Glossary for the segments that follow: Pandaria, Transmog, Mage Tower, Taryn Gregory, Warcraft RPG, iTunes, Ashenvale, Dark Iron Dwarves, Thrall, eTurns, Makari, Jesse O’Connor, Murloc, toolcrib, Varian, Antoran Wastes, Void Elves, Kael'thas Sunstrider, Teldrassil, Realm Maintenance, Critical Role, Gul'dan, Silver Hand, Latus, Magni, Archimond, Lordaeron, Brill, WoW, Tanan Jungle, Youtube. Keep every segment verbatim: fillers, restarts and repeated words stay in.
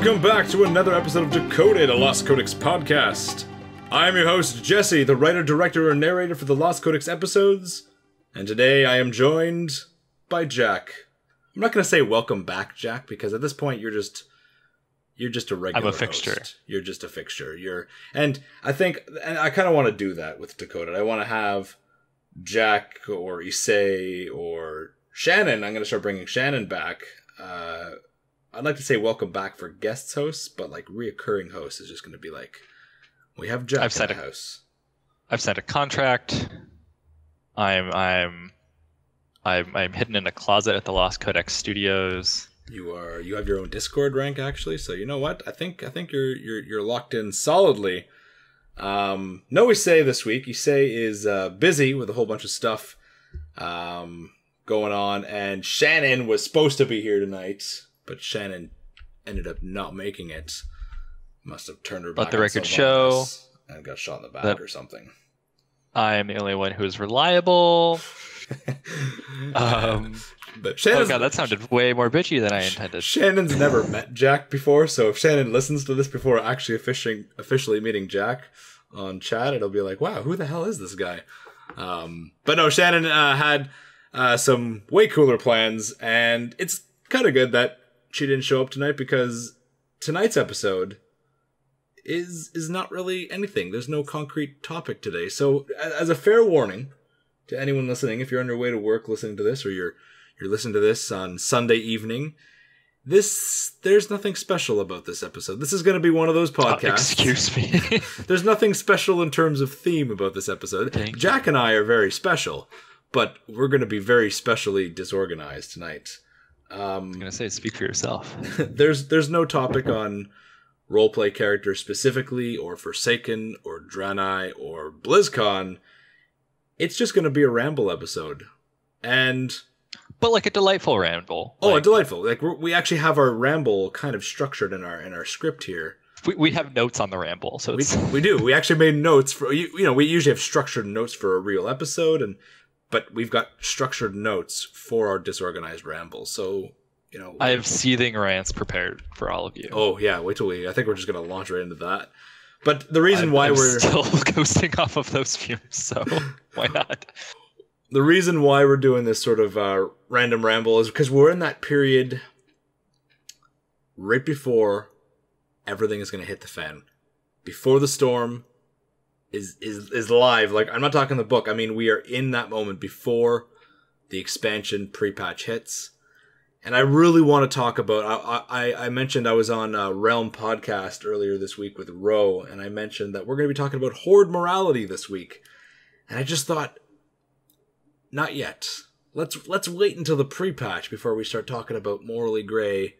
Welcome back to another episode of Decoded, a Lost Codex podcast. I am your host, Jesse, the writer, director, and narrator for the Lost Codex episodes, and today I am joined by Jack. I'm not going to say welcome back, Jack, because at this point you're just you're just a regular I'm a fixture. Host. You're just a fixture. You're and I think and I kind of want to do that with Decoded. I want to have Jack or Issei or Shannon. I'm going to start bringing Shannon back. Uh I'd like to say welcome back for guest hosts, but like reoccurring hosts is just going to be like, we have Jack I've in the a, house. I've signed a contract. I'm I'm I'm I'm hidden in a closet at the Lost Codex Studios. You are. You have your own Discord rank actually, so you know what? I think I think you're you're you're locked in solidly. Um, no, Issei this week. Issei is uh, busy with a whole bunch of stuff um, going on, and Shannon was supposed to be here tonight. But Shannon ended up not making it. Must have turned her back. Let the record show. And got shot in the back or something. I am the only one who is reliable. um, but oh god, that sounded way more bitchy than I intended. Shannon's never met Jack before, so if Shannon listens to this before actually officially, officially meeting Jack on chat, it'll be like, wow, who the hell is this guy? Um, but no, Shannon uh, had uh, some way cooler plans, and it's kind of good that she didn't show up tonight, because tonight's episode is is not really anything. There's no concrete topic today. So as a fair warning to anyone listening, if you're on your way to work listening to this, or you're you're listening to this on Sunday evening, this there's nothing special about this episode. This is going to be one of those podcasts. Uh, excuse me. There's nothing special in terms of theme about this episode. Thank Jack you. And I are very special, but we're going to be very specially disorganized tonight. Um, I was gonna say, speak for yourself. there's there's no topic on roleplay characters specifically, or Forsaken, or Draenei, or BlizzCon. It's just gonna be a ramble episode, and but like a delightful ramble. Oh, like, a delightful! Like we're, we actually have our ramble kind of structured in our in our script here. We we have notes on the ramble, so it's... we we do. We actually made notes for you. You know, we usually have structured notes for a real episode, and. But we've got structured notes for our disorganized ramble, so you know I have seething rants prepared for all of you. Oh yeah, wait till we. I think we're just gonna launch right into that. But the reason I'm, why I'm we're still coasting off of those fumes, so why not? The reason why we're doing this sort of uh, random ramble is because we're in that period right before everything is gonna hit the fan, before the storm. Is, is is live. Like, I'm not talking the book. I mean, we are in that moment before the expansion pre-patch hits. And I really want to talk about... I, I, I mentioned I was on a Realm podcast earlier this week with Ro, and I mentioned that we're going to be talking about horde morality this week. And I just thought, not yet. Let's, let's wait until the pre-patch before we start talking about morally gray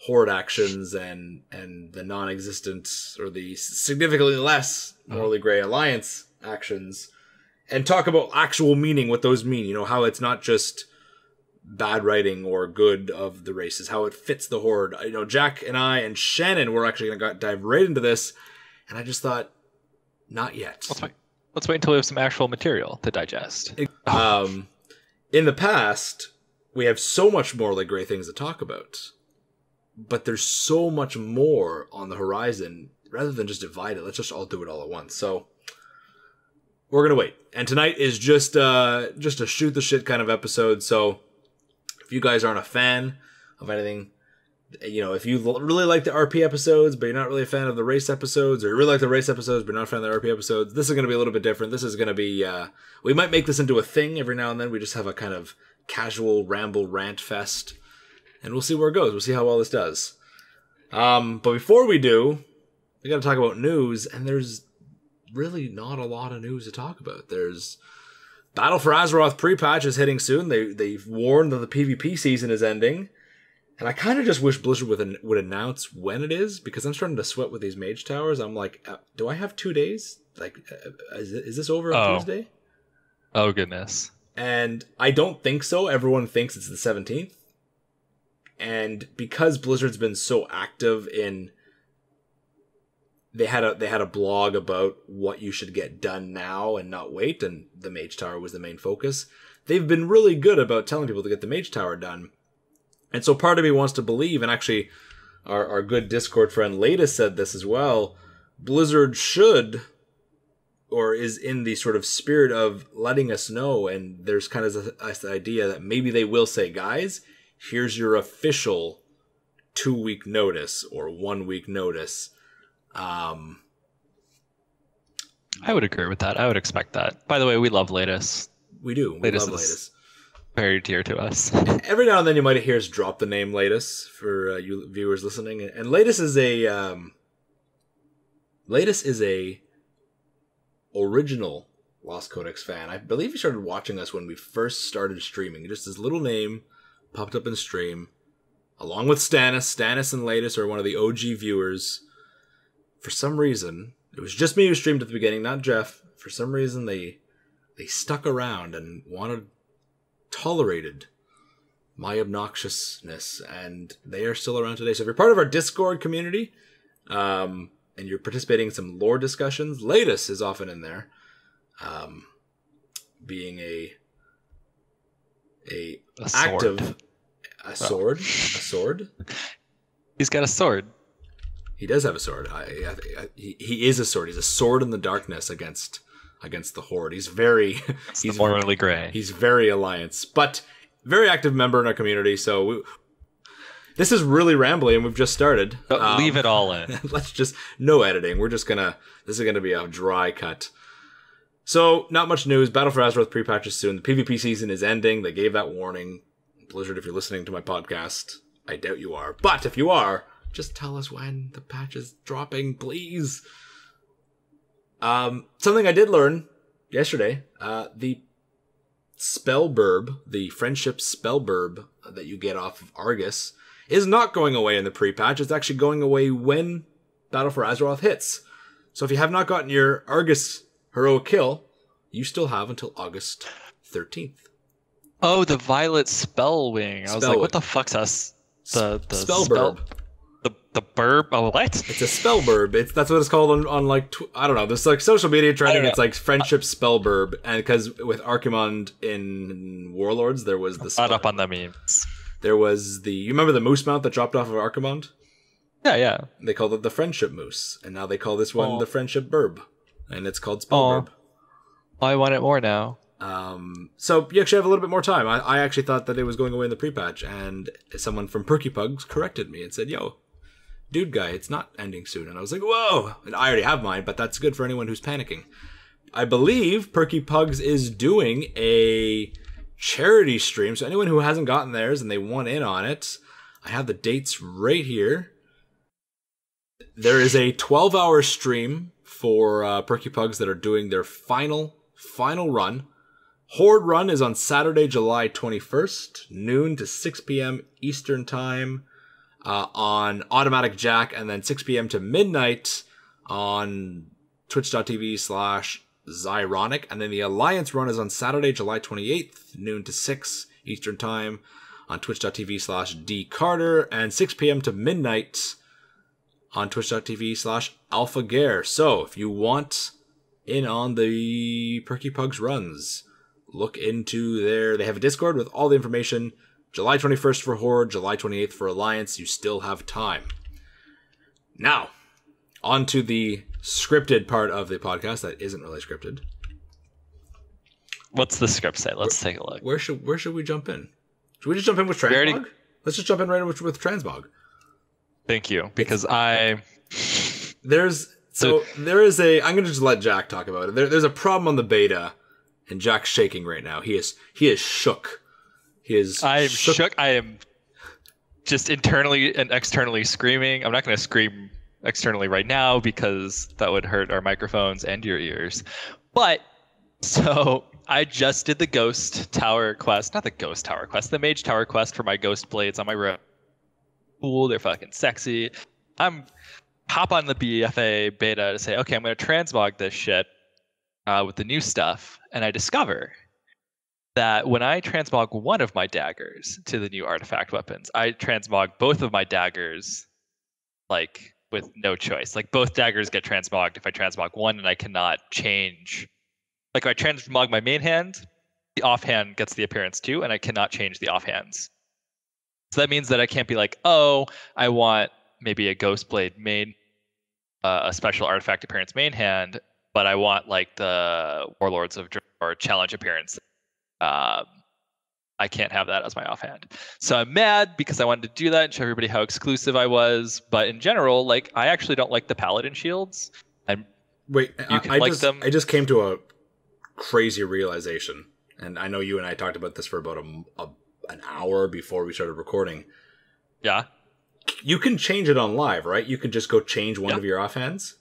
horde actions and and the non-existent or the significantly less morally gray alliance actions, and talk about actual meaning, what those mean, you know, how it's not just bad writing or good of the races, how it fits the horde. You know, Jack and I and Shannon were actually going to dive right into this, and I just thought, not yet. Let's wait, let's wait until we have some actual material to digest. Um, in the past, we have so much morally gray things to talk about. But there's so much more on the horizon. Rather than just divide it, let's just all do it all at once. So we're gonna wait. And tonight is just uh, just a shoot the shit kind of episode. So if you guys aren't a fan of anything, you know, if you really like the R P episodes, but you're not really a fan of the race episodes, or you really like the race episodes, but you're not a fan of the R P episodes, this is gonna be a little bit different. This is gonna be uh, we might make this into a thing every now and then. We just have a kind of casual ramble rant fest. And we'll see where it goes. We'll see how well this does. Um, but before we do, we got to talk about news. And there's really not a lot of news to talk about. There's Battle for Azeroth pre-patch is hitting soon. They, they've warned that the PvP season is ending. And I kind of just wish Blizzard would, an would announce when it is. Because I'm starting to sweat with these Mage Towers. I'm like, do I have two days? Like, is, is this over on oh. Tuesday? Oh, goodness. And I don't think so. Everyone thinks it's the seventeenth. And because Blizzard's been so active in, they had a they had a blog about what you should get done now and not wait, and the Mage Tower was the main focus. They've been really good about telling people to get the Mage Tower done, and so part of me wants to believe. And actually, our, our good Discord friend Leda said this as well, Blizzard should, or is in the sort of spirit of letting us know, and there's kind of this idea that maybe they will say, guys, here's your official two-week notice or one-week notice. Um, I would agree with that. I would expect that. By the way, we love Latest. We do. We Latest love Latest. Very dear to us. Every now and then you might hear us drop the name Latest for uh, you viewers listening. And Latest is a... Um, Latest is a... original Lost Codex fan. I believe he started watching us when we first started streaming. Just his little name popped up in stream, along with Stannis. Stannis and Latus are one of the O G viewers. For some reason, it was just me who streamed at the beginning, not Jeff. For some reason, they they stuck around and wanted tolerated my obnoxiousness, and they are still around today. So if you're part of our Discord community, um... and you're participating in some lore discussions, Latus is often in there, um, being a a, a active sword. a sword, oh. a sword. He's got a sword. He does have a sword. I, I, I, he he is a sword. He's a sword in the darkness against against the Horde. He's very it's he's morally gray. He's very Alliance, but very active member in our community. So we. This is really rambly, and we've just started. Um, leave it all in. Let's just... No editing. We're just going to... This is going to be a dry cut. So, not much news. Battle for Azeroth pre-patches soon. The PvP season is ending. They gave that warning. Blizzard, if you're listening to my podcast, I doubt you are. But if you are, just tell us when the patch is dropping, please. Um, something I did learn yesterday. Uh, the spell burb, the friendship spell burb that you get off of Argus... is not going away in the pre-patch. It's actually going away when Battle for Azeroth hits. So if you have not gotten your Argus heroic kill, you still have until August thirteenth. Oh, the Violet Spell Wing. Spell I was like, wing. What the fuck's us? The, the spell, spell burb. The, the burb? Oh, what? It's a spell burb. It's, that's what it's called on, on like, tw I don't know. There's like social media trending. It's like friendship uh, spell burb. And because with Archimond in Warlords, there was the spell. Not up on the memes. There was the... You remember the moose mount that dropped off of Archimond? Yeah, yeah. They called it the Friendship Moose. And now they call this one Aww. the Friendship Burb. And it's called Spell Aww. Burb. I want it more now. Um, so you actually have a little bit more time. I, I actually thought that it was going away in the pre-patch. And someone from Perky Pugs corrected me and said, yo, dude guy, it's not ending soon. And I was like, whoa! And I already have mine, but that's good for anyone who's panicking. I believe Perky Pugs is doing a... charity stream, so anyone who hasn't gotten theirs and they want in on it, I have the dates right here. There is a twelve hour stream for uh, Perky Pugs that are doing their final, final run. Horde Run is on Saturday, July twenty-first, noon to six p m Eastern Time uh, on Automatic Jack, and then six p m to midnight on twitch dot t v slash Zyronic, and then the Alliance Run is on Saturday, July twenty-eighth, noon to six Eastern Time on twitch dot t v slash d carter, and six p m to midnight on twitch dot t v slash alphagare. So, if you want in on the Perky Pugs runs, look into their... They have a Discord with all the information. July twenty-first for Horde, July twenty-eighth for Alliance. You still have time. Now, on to the... scripted part of the podcast that isn't really scripted. What's the script say? Let's where, take a look. Where should where should we jump in? Should we just jump in with transmog? Already... Let's just jump in right with, with transmog. Thank you, because it's... I there's so there is a I'm gonna just let Jack talk about it. There, there's a problem on the beta, and Jack's shaking right now. He is he is shook. He is. I am shook. shook. I am just internally and externally screaming. I'm not gonna scream externally right now because that would hurt our microphones and your ears. But so I just did the Ghost Tower quest, not the Ghost Tower quest, the Mage Tower quest for my Ghost Blades on my road. Cool, they're fucking sexy. I'm hop on the B F A beta to say, okay, I'm going to transmog this shit uh, with the new stuff, and I discover that when I transmog one of my daggers to the new artifact weapons, I transmog both of my daggers like with no choice. Like both daggers get transmogged if I transmog one, and I cannot change. Like if I transmog my main hand, the offhand gets the appearance too, and I cannot change the offhands. So that means that I can't be like, oh, I want maybe a Ghost Blade main, uh, a special artifact appearance main hand, but I want like the Warlords of Draenor challenge appearance. Um, I can't have that as my offhand. So I'm mad because I wanted to do that and show everybody how exclusive I was. But in general, like, I actually don't like the Paladin shields. I'm, Wait, you can I, I like just, them. I just came to a crazy realization. And I know you and I talked about this for about a, a, an hour before we started recording. Yeah. You can change it on live, right? You can just go change one yeah. of your offhands.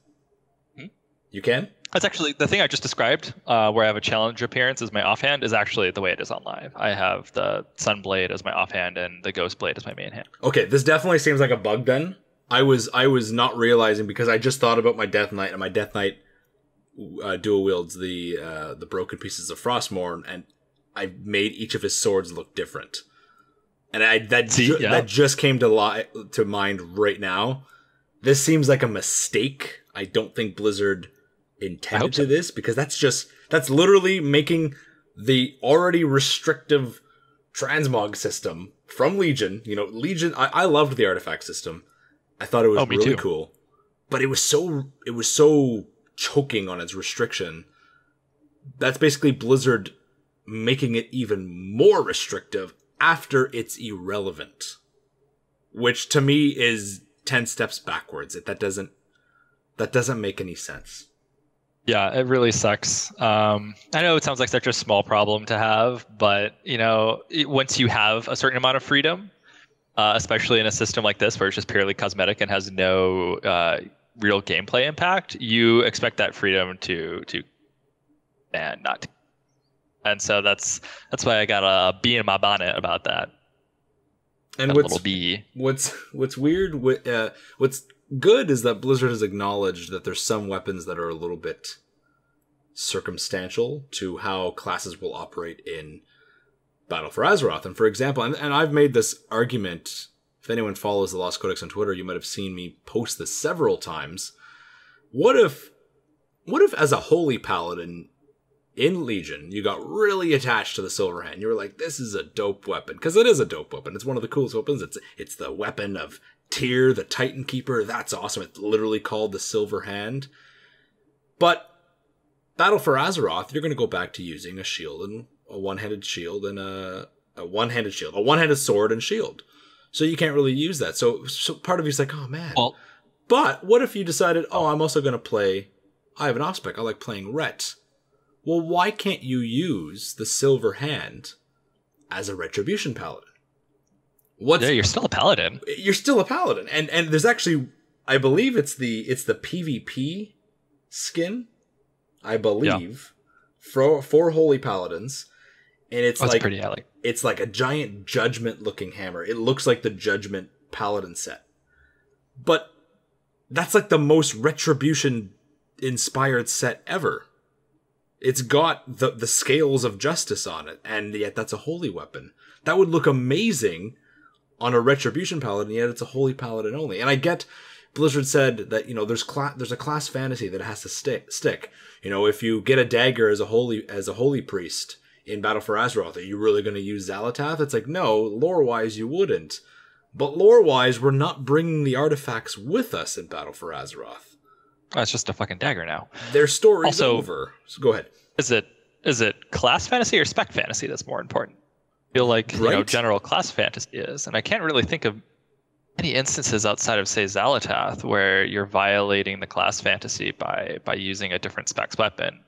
Mm-hmm. You can? That's actually the thing I just described, uh, where I have a challenge appearance as my offhand, is actually the way it is on live. I have the Sunblade as my offhand and the Ghost Blade as my main hand. Okay, this definitely seems like a bug then. I was I was not realizing, because I just thought about my Death Knight, and my Death Knight uh, dual wields the uh, the broken pieces of Frostmourne, and I made each of his swords look different. And I that See, ju yeah. that just came to li to mind right now. This seems like a mistake. I don't think Blizzard intended to so. this, because that's just that's literally making the already restrictive transmog system from Legion. You know, Legion. I, I loved the artifact system. I thought it was oh, really too. cool, but it was so it was so choking on its restriction. That's basically Blizzard making it even more restrictive after it's irrelevant, which to me is ten steps backwards. It, that doesn't that doesn't make any sense. Yeah, it really sucks. Um, I know it sounds like such a small problem to have, but you know, it, once you have a certain amount of freedom. Uh, especially in a system like this where it's just purely cosmetic and has no uh, real gameplay impact, you expect that freedom to to and not to. And so that's that's why I got a bee in my bonnet about that. And got what's a little bee. what's what's weird with uh, what's good is that Blizzard has acknowledged that there's some weapons that are a little bit circumstantial to how classes will operate in Battle for Azeroth. And for example, and, and I've made this argument, if anyone follows the Lost Codex on Twitter, you might have seen me post this several times. What if, what if as a holy paladin in Legion, you got really attached to the Silver Hand? You were like, this is a dope weapon. Because it is a dope weapon. It's one of the coolest weapons. It's, it's the weapon of Tyr, the Titan Keeper. That's awesome. It's literally called the Silver Hand. But Battle for Azeroth, you're going to go back to using a shield and a one-handed shield and a, a one-handed shield, a one-handed sword and shield. So you can't really use that. So, so part of you's like, oh man. Well, but what if you decided, oh, I'm also going to play, I have an off spec. I like playing Ret. Well, why can't you use the Silver Hand as a Retribution Paladin? What's, yeah, you're still a Paladin. You're still a Paladin. And and there's actually, I believe it's the it's the PvP skin, I believe, yeah. for for Holy Paladins. And it's oh, like pretty, yeah, like it's like a giant Judgment looking hammer. It looks like the Judgment Paladin set, but that's like the most Retribution inspired set ever. It's got the the scales of justice on it, and yet that's a holy weapon. That would look amazing on a Retribution Paladin, yet it's a Holy Paladin only. And I get Blizzard said that, you know, there's cla there's a class fantasy that has to stick stick. You know, if you get a dagger as a holy as a holy priest in Battle for Azeroth, are you really going to use Xal'atath? It's like, no, lore-wise you wouldn't. But lore-wise, we're not bringing the artifacts with us in Battle for Azeroth. That's just a fucking dagger now. Their story's also over. So go ahead. Is it is it class fantasy or spec fantasy that's more important? I feel like right? you know, general class fantasy is, and I can't really think of any instances outside of, say, Xal'atath where you're violating the class fantasy by by using a different specs weapon.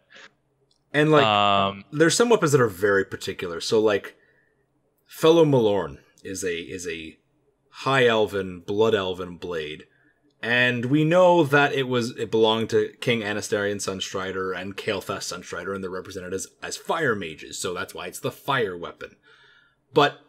And, like, um, there's some weapons that are very particular. So, like, Fellow Malorn is a is a high elven, blood elven blade. And we know that it was it belonged to King Anastarion Sunstrider and Kael'thas Sunstrider, and they're represented as, as fire mages. So that's why it's the fire weapon. But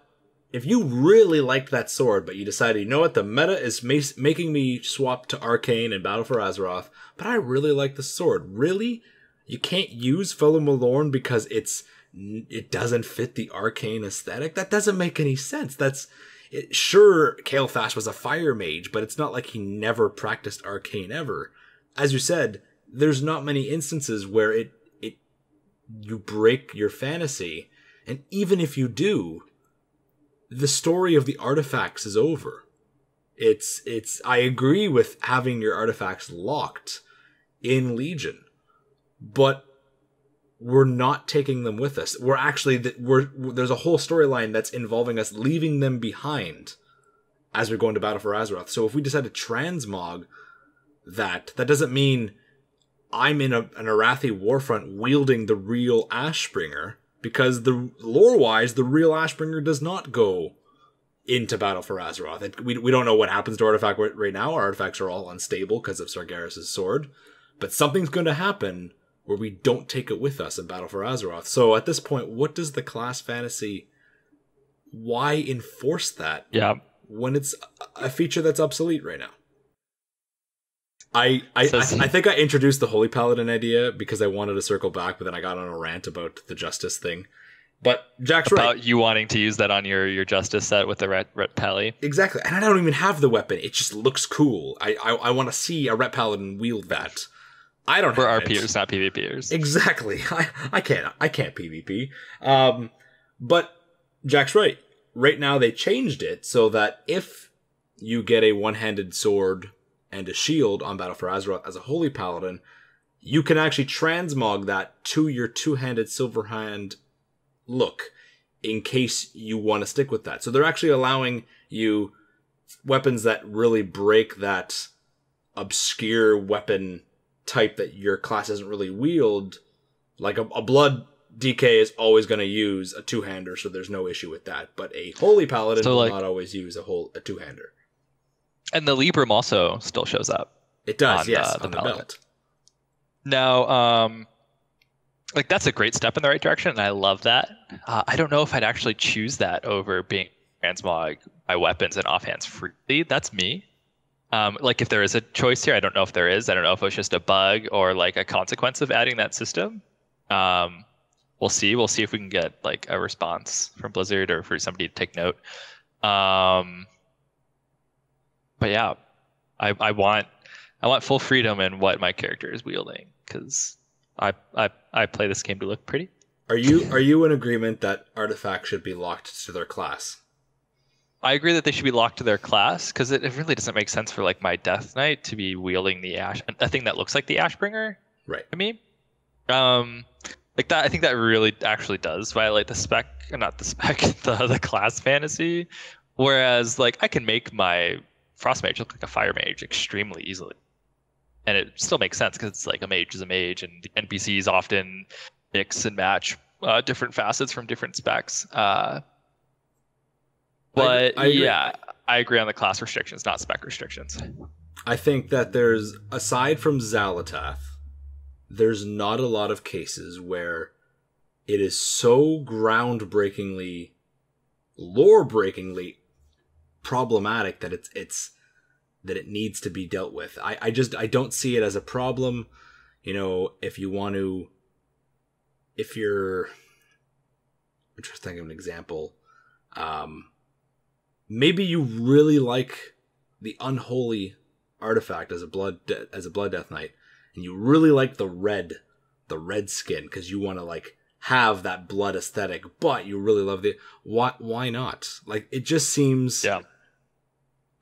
if you really liked that sword, but you decided, you know what, the meta is ma making me swap to Arcane and Battle for Azeroth, but I really like the sword. Really? You can't use Fellow Malorn because it's it doesn't fit the Arcane aesthetic. That doesn't make any sense. That's it, sure, Kael'thas was a fire mage, but it's not like he never practiced Arcane ever. As you said, there's not many instances where it it you break your fantasy, and even if you do, the story of the artifacts is over. It's it's I agree with having your artifacts locked in Legion, but we're not taking them with us. We're actually we're there's a whole storyline that's involving us leaving them behind as we're going to Battle for Azeroth. So if we decide to transmog that, that doesn't mean I'm in a, an Arathi warfront wielding the real Ashbringer, because the lore-wise, the real Ashbringer does not go into Battle for Azeroth. It, we, we don't know what happens to Artifact right now. Our artifacts are all unstable because of Sargeras' sword. But something's going to happen where we don't take it with us in Battle for Azeroth. So at this point, what does the class fantasy... Why enforce that yeah. when it's a feature that's obsolete right now? I I, I I think I introduced the Holy Paladin idea because I wanted to circle back, but then I got on a rant about the Justice thing. But Jack's about right. About you wanting to use that on your, your Justice set with the Ret, ret Pally. Exactly. And I don't even have the weapon. It just looks cool. I I, I want to see a Ret Paladin wield that. I don't We're have We're RPers, not PvPers. Exactly. I, I, can't, I can't PvP. Um, but Jack's right. Right now they changed it so that if you get a one-handed sword and a shield on Battle for Azeroth as a Holy Paladin, you can actually transmog that to your two-handed Silver Hand look in case you want to stick with that. So they're actually allowing you weapons that really break that obscure weapon type that your class doesn't really wield. Like a, a Blood D K is always going to use a two-hander, so there's no issue with that. But a Holy Paladin so, like, will not always use a, whole, a two-hander. And the Libram also still shows up. It does, on, yes, uh, the on the belt. Now, um, like that's a great step in the right direction, and I love that. Uh, I don't know if I'd actually choose that over being transmog my weapons and offhands freely. That's me. Um, like if there is a choice here, I don't know if there is. I don't know if it's just a bug or like a consequence of adding that system. Um, we'll see. We'll see if we can get like a response from Blizzard or for somebody to take note. Um, But yeah, I, I want I want full freedom in what my character is wielding, because I, I I play this game to look pretty. Are you are you in agreement that artifacts should be locked to their class? I agree that they should be locked to their class, because it, it really doesn't make sense for like my Death Knight to be wielding the ash a thing that looks like the Ashbringer. Right. I mean, um, like that. I think that really actually does violate the spec, not the spec, the the class fantasy. Whereas like I can make my Frost Mage look like a Fire Mage extremely easily, and it still makes sense because it's like a mage is a mage, and the N P Cs often mix and match uh, different facets from different specs. Uh, but I, I yeah, I agree on the class restrictions, not spec restrictions. I think that there's, aside from Xal'atath, there's not a lot of cases where it is so groundbreakingly, lore-breakingly problematic that it's it's that it needs to be dealt with. I, I just I don't see it as a problem. You know, if you want to, if you're, I'm just thinking of an example. Um, maybe you really like the unholy artifact as a blood de- as a blood death knight, and you really like the red the red skin because you want to like have that blood aesthetic, but you really love the why why not? Like it just seems yeah.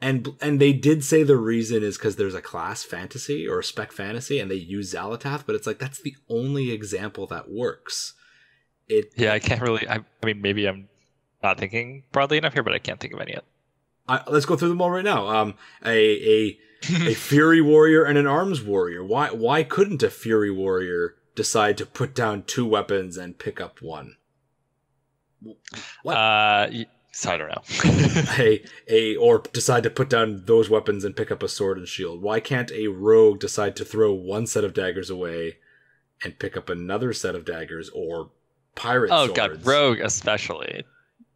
And and they did say the reason is because there's a class fantasy or a spec fantasy, and they use Xal'atath, but it's like that's the only example that works. It yeah, I can't really. I, I mean, maybe I'm not thinking broadly enough here, but I can't think of any. I, let's go through them all right now. Um, a a a Fury Warrior and an Arms Warrior. Why why couldn't a Fury Warrior decide to put down two weapons and pick up one? What? Uh, so I don't know. a, a, or decide to put down those weapons and pick up a sword and shield. Why can't a rogue decide to throw one set of daggers away and pick up another set of daggers or pirate oh, swords? Oh god, rogue especially.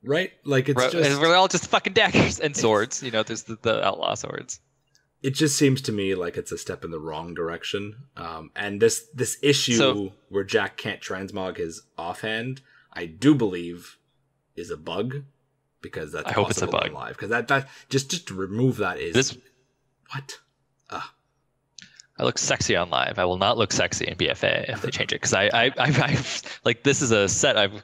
Right? Like it's Ro- just... We're all just fucking daggers and swords. You know, there's the, the outlaw swords. It just seems to me like it's a step in the wrong direction. Um, and this this issue so, where Jack can't transmog his offhand, I do believe is a bug. Because that's I hope it's a bug. Live. Because that, that just just to remove that is this, what? Ugh. I look sexy on live. I will not look sexy in B F A if they change it. Because I I I I've, like this is a set I've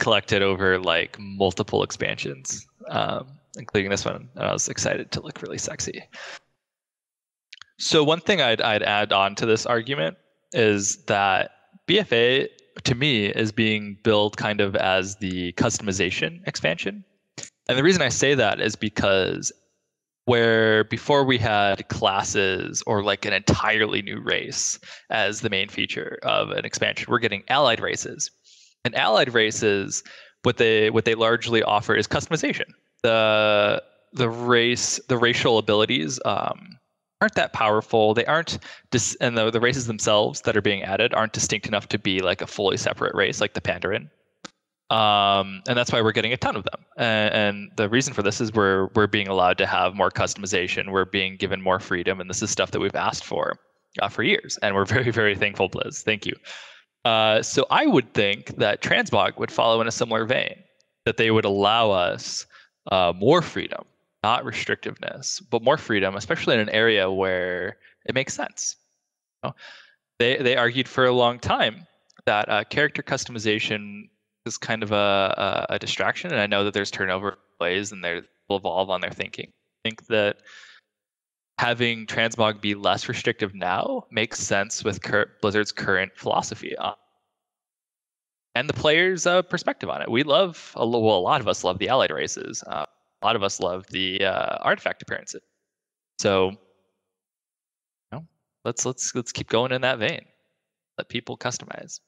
collected over like multiple expansions. Um, including this one, and I was excited to look really sexy. So one thing I'd, I'd add on to this argument is that B F A, to me, is being billed kind of as the customization expansion. And the reason I say that is because where before we had classes or like an entirely new race as the main feature of an expansion, we're getting allied races. And allied races, what they what they largely offer is customization. The the race, the racial abilities um, aren't that powerful. They aren't, dis- and the, the races themselves that are being added aren't distinct enough to be like a fully separate race, like the Pandaren. Um, and that's why we're getting a ton of them. And, and the reason for this is we're we're being allowed to have more customization. We're being given more freedom, and this is stuff that we've asked for uh, for years. And we're very, very thankful, Blizz. Thank you. Uh, so I would think that Transmog would follow in a similar vein, that they would allow us uh, more freedom, not restrictiveness, but more freedom, especially in an area where it makes sense. You know? They they argued for a long time that uh, character customization is kind of a, a, a distraction, and I know that there's turnover plays and they'll evolve on their thinking. I think that having Transmog be less restrictive now makes sense with cur- Blizzard's current philosophy on and the players' uh, perspective on it. We love, well, a lot of us love the allied races. Uh, a lot of us love the uh, artifact appearances. So, you know, let's let's let's keep going in that vein. Let people customize.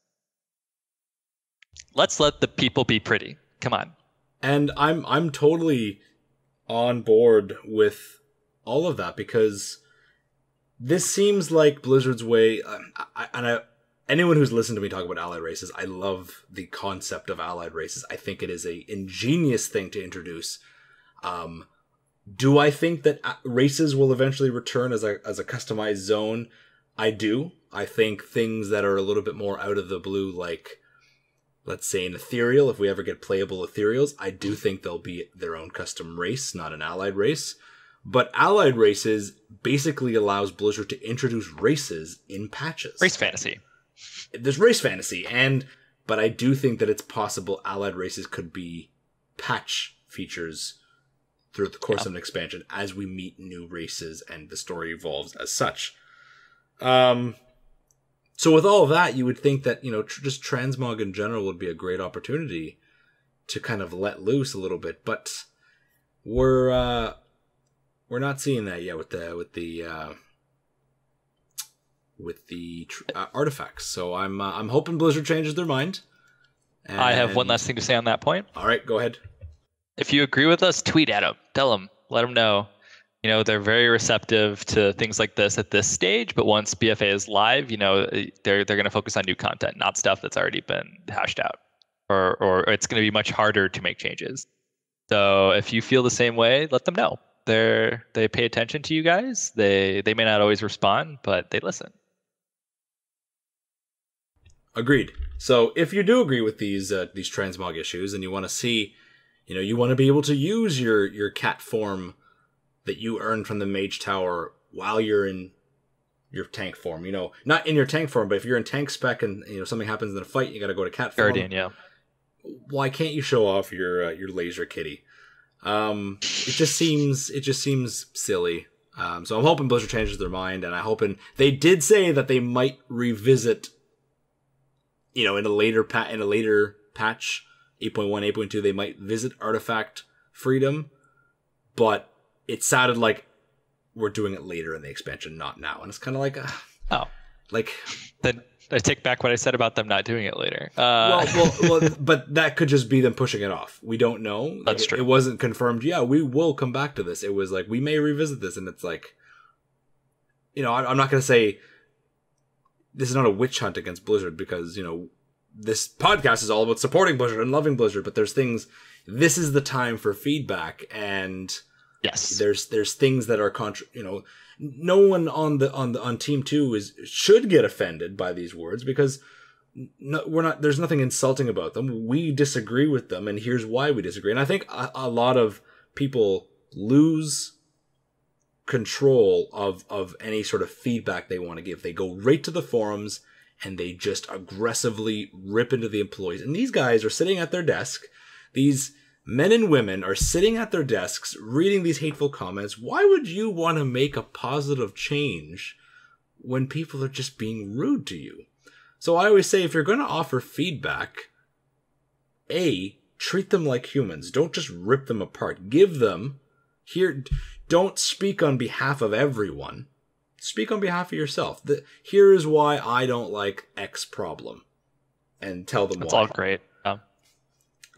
Let's let the people be pretty. Come on. And I'm I'm totally on board with all of that, because this seems like Blizzard's way. Uh, I, and I, anyone who's listened to me talk about allied races, I love the concept of allied races. I think it is an ingenious thing to introduce. Um, do I think that races will eventually return as a as a customized zone? I do. I think things that are a little bit more out of the blue, like, let's say, an ethereal, if we ever get playable ethereals, I do think they'll be their own custom race, not an allied race. But allied races basically allows Blizzard to introduce races in patches. Race fantasy. There's race fantasy, and but I do think that it's possible allied races could be patch features through the course yeah. of an expansion as we meet new races and the story evolves as such. Um... So with all of that, you would think that, you know, tr- just Transmog in general would be a great opportunity to kind of let loose a little bit, but we're uh, we're not seeing that yet with the with the uh, with the tr- uh, artifacts. So I'm uh, I'm hoping Blizzard changes their mind. And I have one last thing to say on that point. All right, go ahead. If you agree with us, tweet at them. Tell them. Let them know. You know, they're very receptive to things like this at this stage, but once B F A is live, you know, they're they're going to focus on new content, not stuff that's already been hashed out, or or it's going to be much harder to make changes. So if you feel the same way, let them know. They're they pay attention to you guys. They they may not always respond, but they listen. Agreed. So if you do agree with these uh, these transmog issues, and you want to see, you know, you want to be able to use your your cat form that you earn from the Mage Tower while you're in your tank form. You know, not in your tank form, but if you're in tank spec and, you know, something happens in a fight, you got to go to cat form. Guardian, yeah. Why can't you show off your uh, your laser kitty? Um, it just seems it just seems silly. Um, so I'm hoping Blizzard changes their mind, and I'm hoping they did say that they might revisit, you know, in a later pat in a later patch, eight point one, eight point two, they might visit artifact freedom, but it sounded like we're doing it later in the expansion, not now. And it's kind of like, uh, oh, like then I take back what I said about them not doing it later. Uh, well, well, well, but that could just be them pushing it off. We don't know. That's like, true. It wasn't confirmed. Yeah, we will come back to this. It was like, we may revisit this. And it's like, you know, I'm not going to say this is not a witch hunt against Blizzard, because, you know, this podcast is all about supporting Blizzard and loving Blizzard, but there's things, this is the time for feedback. And yes, there's there's things that are contra- you know, no one on the on the on Team Two is should get offended by these words, because no, we're not. There's nothing insulting about them. We disagree with them, and here's why we disagree. And I think a, a lot of people lose control of of any sort of feedback they want to give. They go right to the forums and they just aggressively rip into the employees. And these guys are sitting at their desk. These Men and women are sitting at their desks reading these hateful comments. Why would you want to make a positive change when people are just being rude to you? So I always say, if you're going to offer feedback, A, treat them like humans. Don't just rip them apart. Give them, here, don't speak on behalf of everyone. Speak on behalf of yourself. The, here is why I don't like X problem. And tell them why. That's all great.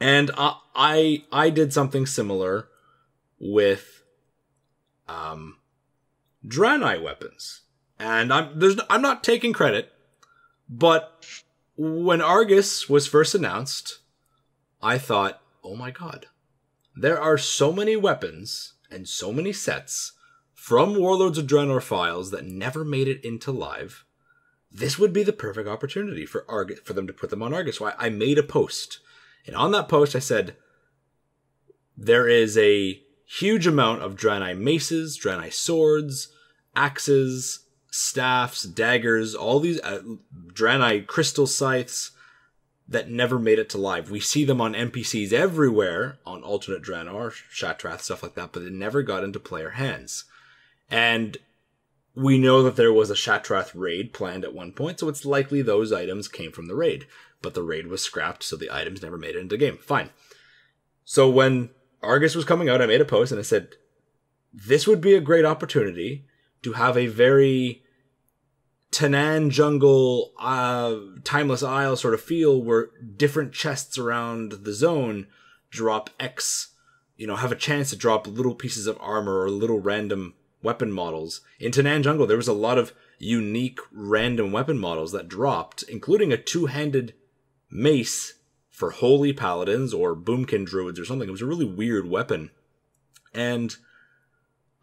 And I, I I did something similar with um, Draenei weapons, and I'm there's I'm not taking credit, but when Argus was first announced, I thought, oh my god, there are so many weapons and so many sets from Warlords of Draenor files that never made it into live. This would be the perfect opportunity for Argus for them to put them on Argus. So I, I made a post. And on that post, I said, there is a huge amount of Draenei maces, Draenei swords, axes, staffs, daggers, all these uh, Draenei crystal scythes that never made it to live. We see them on N P Cs everywhere, on alternate Draenor, Xal'atath, stuff like that, but it never got into player hands. And we know that there was a Xal'atath raid planned at one point, so it's likely those items came from the raid. But the raid was scrapped, so the items never made it into the game. Fine. So when Argus was coming out, I made a post and I said, this would be a great opportunity to have a very Tanan jungle, uh, Timeless Isle sort of feel where different chests around the zone drop X, you know, have a chance to drop little pieces of armor or little random weapon models. In Tanan Jungle, there was a lot of unique random weapon models that dropped, including a two-handed mace for holy paladins or boomkin druids or something. It was a really weird weapon. And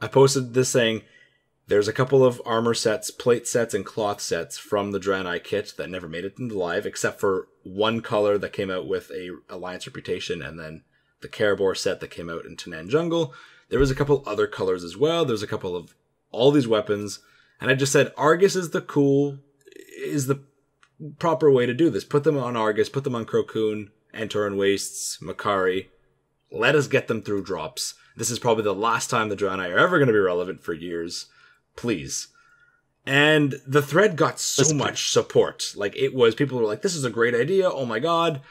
I posted this saying, there's a couple of armor sets, plate sets, and cloth sets from the Draenei kit that never made it into live, except for one color that came out with a Alliance Reputation, and then the Karabor set that came out in Tanan Jungle. There was a couple other colors as well. There's a couple of all these weapons. And I just said, Argus is the cool, is the proper way to do this. Put them on Argus, put them on Crocoon, Antoran Wastes, Makari. Let us get them through drops. This is probably the last time the Draenei are ever going to be relevant for years. Please. And the thread got so That's much cool. support. Like, it was, people were like, this is a great idea. Oh my god.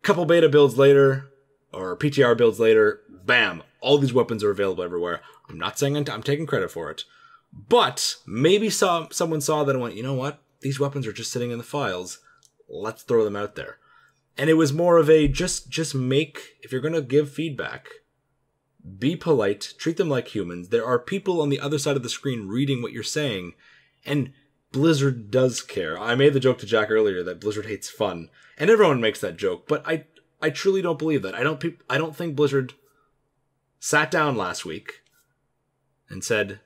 Couple beta builds later, or P T R builds later, bam. All these weapons are available everywhere. I'm not saying I'm, I'm taking credit for it. But maybe saw, someone saw that and went, you know what? These weapons are just sitting in the files. Let's throw them out there. And it was more of a just just make, if you're going to give feedback, be polite, treat them like humans. There are people on the other side of the screen reading what you're saying. And Blizzard does care. I made the joke to Jack earlier that Blizzard hates fun. And everyone makes that joke. But I, I truly don't believe that. I don't, I don't think Blizzard sat down last week and said,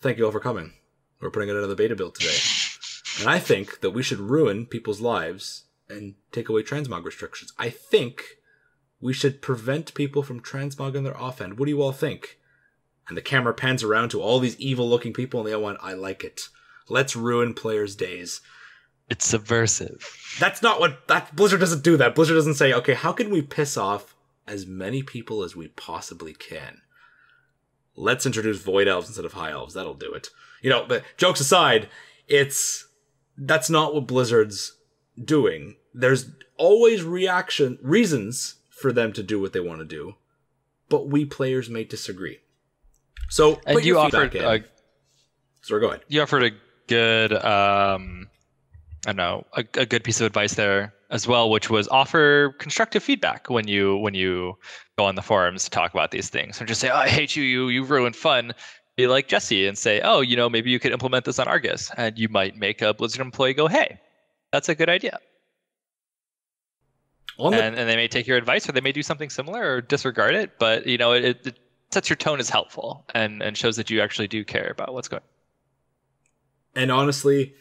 thank you all for coming. We're putting out another beta build today. And I think that we should ruin people's lives and take away transmog restrictions. I think we should prevent people from transmogging their offhand. What do you all think? And the camera pans around to all these evil-looking people, and they all went, I like it. Let's ruin players' days. It's subversive. That's not what... That, Blizzard doesn't do that. Blizzard doesn't say, okay, how can we piss off as many people as we possibly can? Let's introduce Void Elves instead of High Elves. That'll do it. You know, but jokes aside, it's... That's not what Blizzard's doing. There's always reaction reasons for them to do what they want to do, but we players may disagree. So, and you offered... A, so go ahead. You offered a good... Um, I don't know, a, a good piece of advice there as well, which was offer constructive feedback when you when you go on the forums to talk about these things. Or just say, oh, I hate you, you you ruined fun. Be like Jesse and say, oh, you know, maybe you could implement this on Argus. And you might make a Blizzard employee go, hey, that's a good idea. On the and, and they may take your advice, or they may do something similar or disregard it. But, you know, it, it sets your tone as helpful and, and shows that you actually do care about what's going on. And honestly...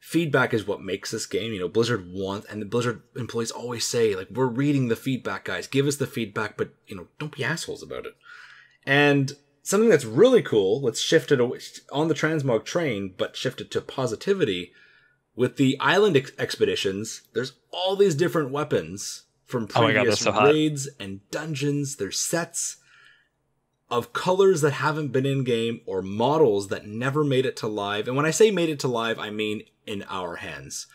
feedback is what makes this game. You know, Blizzard wants, and the Blizzard employees always say, like, we're reading the feedback, guys. Give us the feedback, but, you know, don't be assholes about it. And something that's really cool, let's shift it away, on the transmog train, but shift it to positivity. With the island ex expeditions, there's all these different weapons from previous oh God, so raids hot. and dungeons. There's sets of colors that haven't been in game or models that never made it to live. And when I say made it to live, I mean in our hands.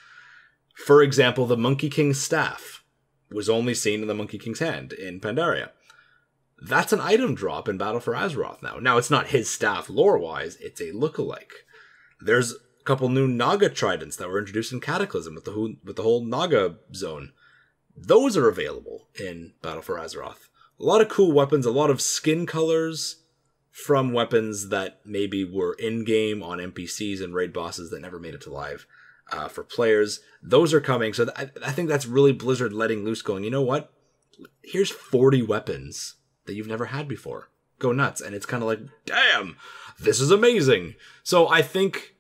For example, the Monkey King's staff was only seen in the Monkey King's hand in Pandaria. That's an item drop in Battle for Azeroth now. Now, it's not his staff lore-wise, it's a lookalike. There's a couple new Naga tridents that were introduced in Cataclysm with the, who, with the whole Naga zone. Those are available in Battle for Azeroth. A lot of cool weapons, a lot of skin colors from weapons that maybe were in-game on N P Cs and raid bosses that never made it to live uh, for players. Those are coming, so th I, I think that's really Blizzard letting loose, going, you know what? Here's forty weapons that you've never had before. Go nuts. And it's kind of like, damn, this is amazing. So I think,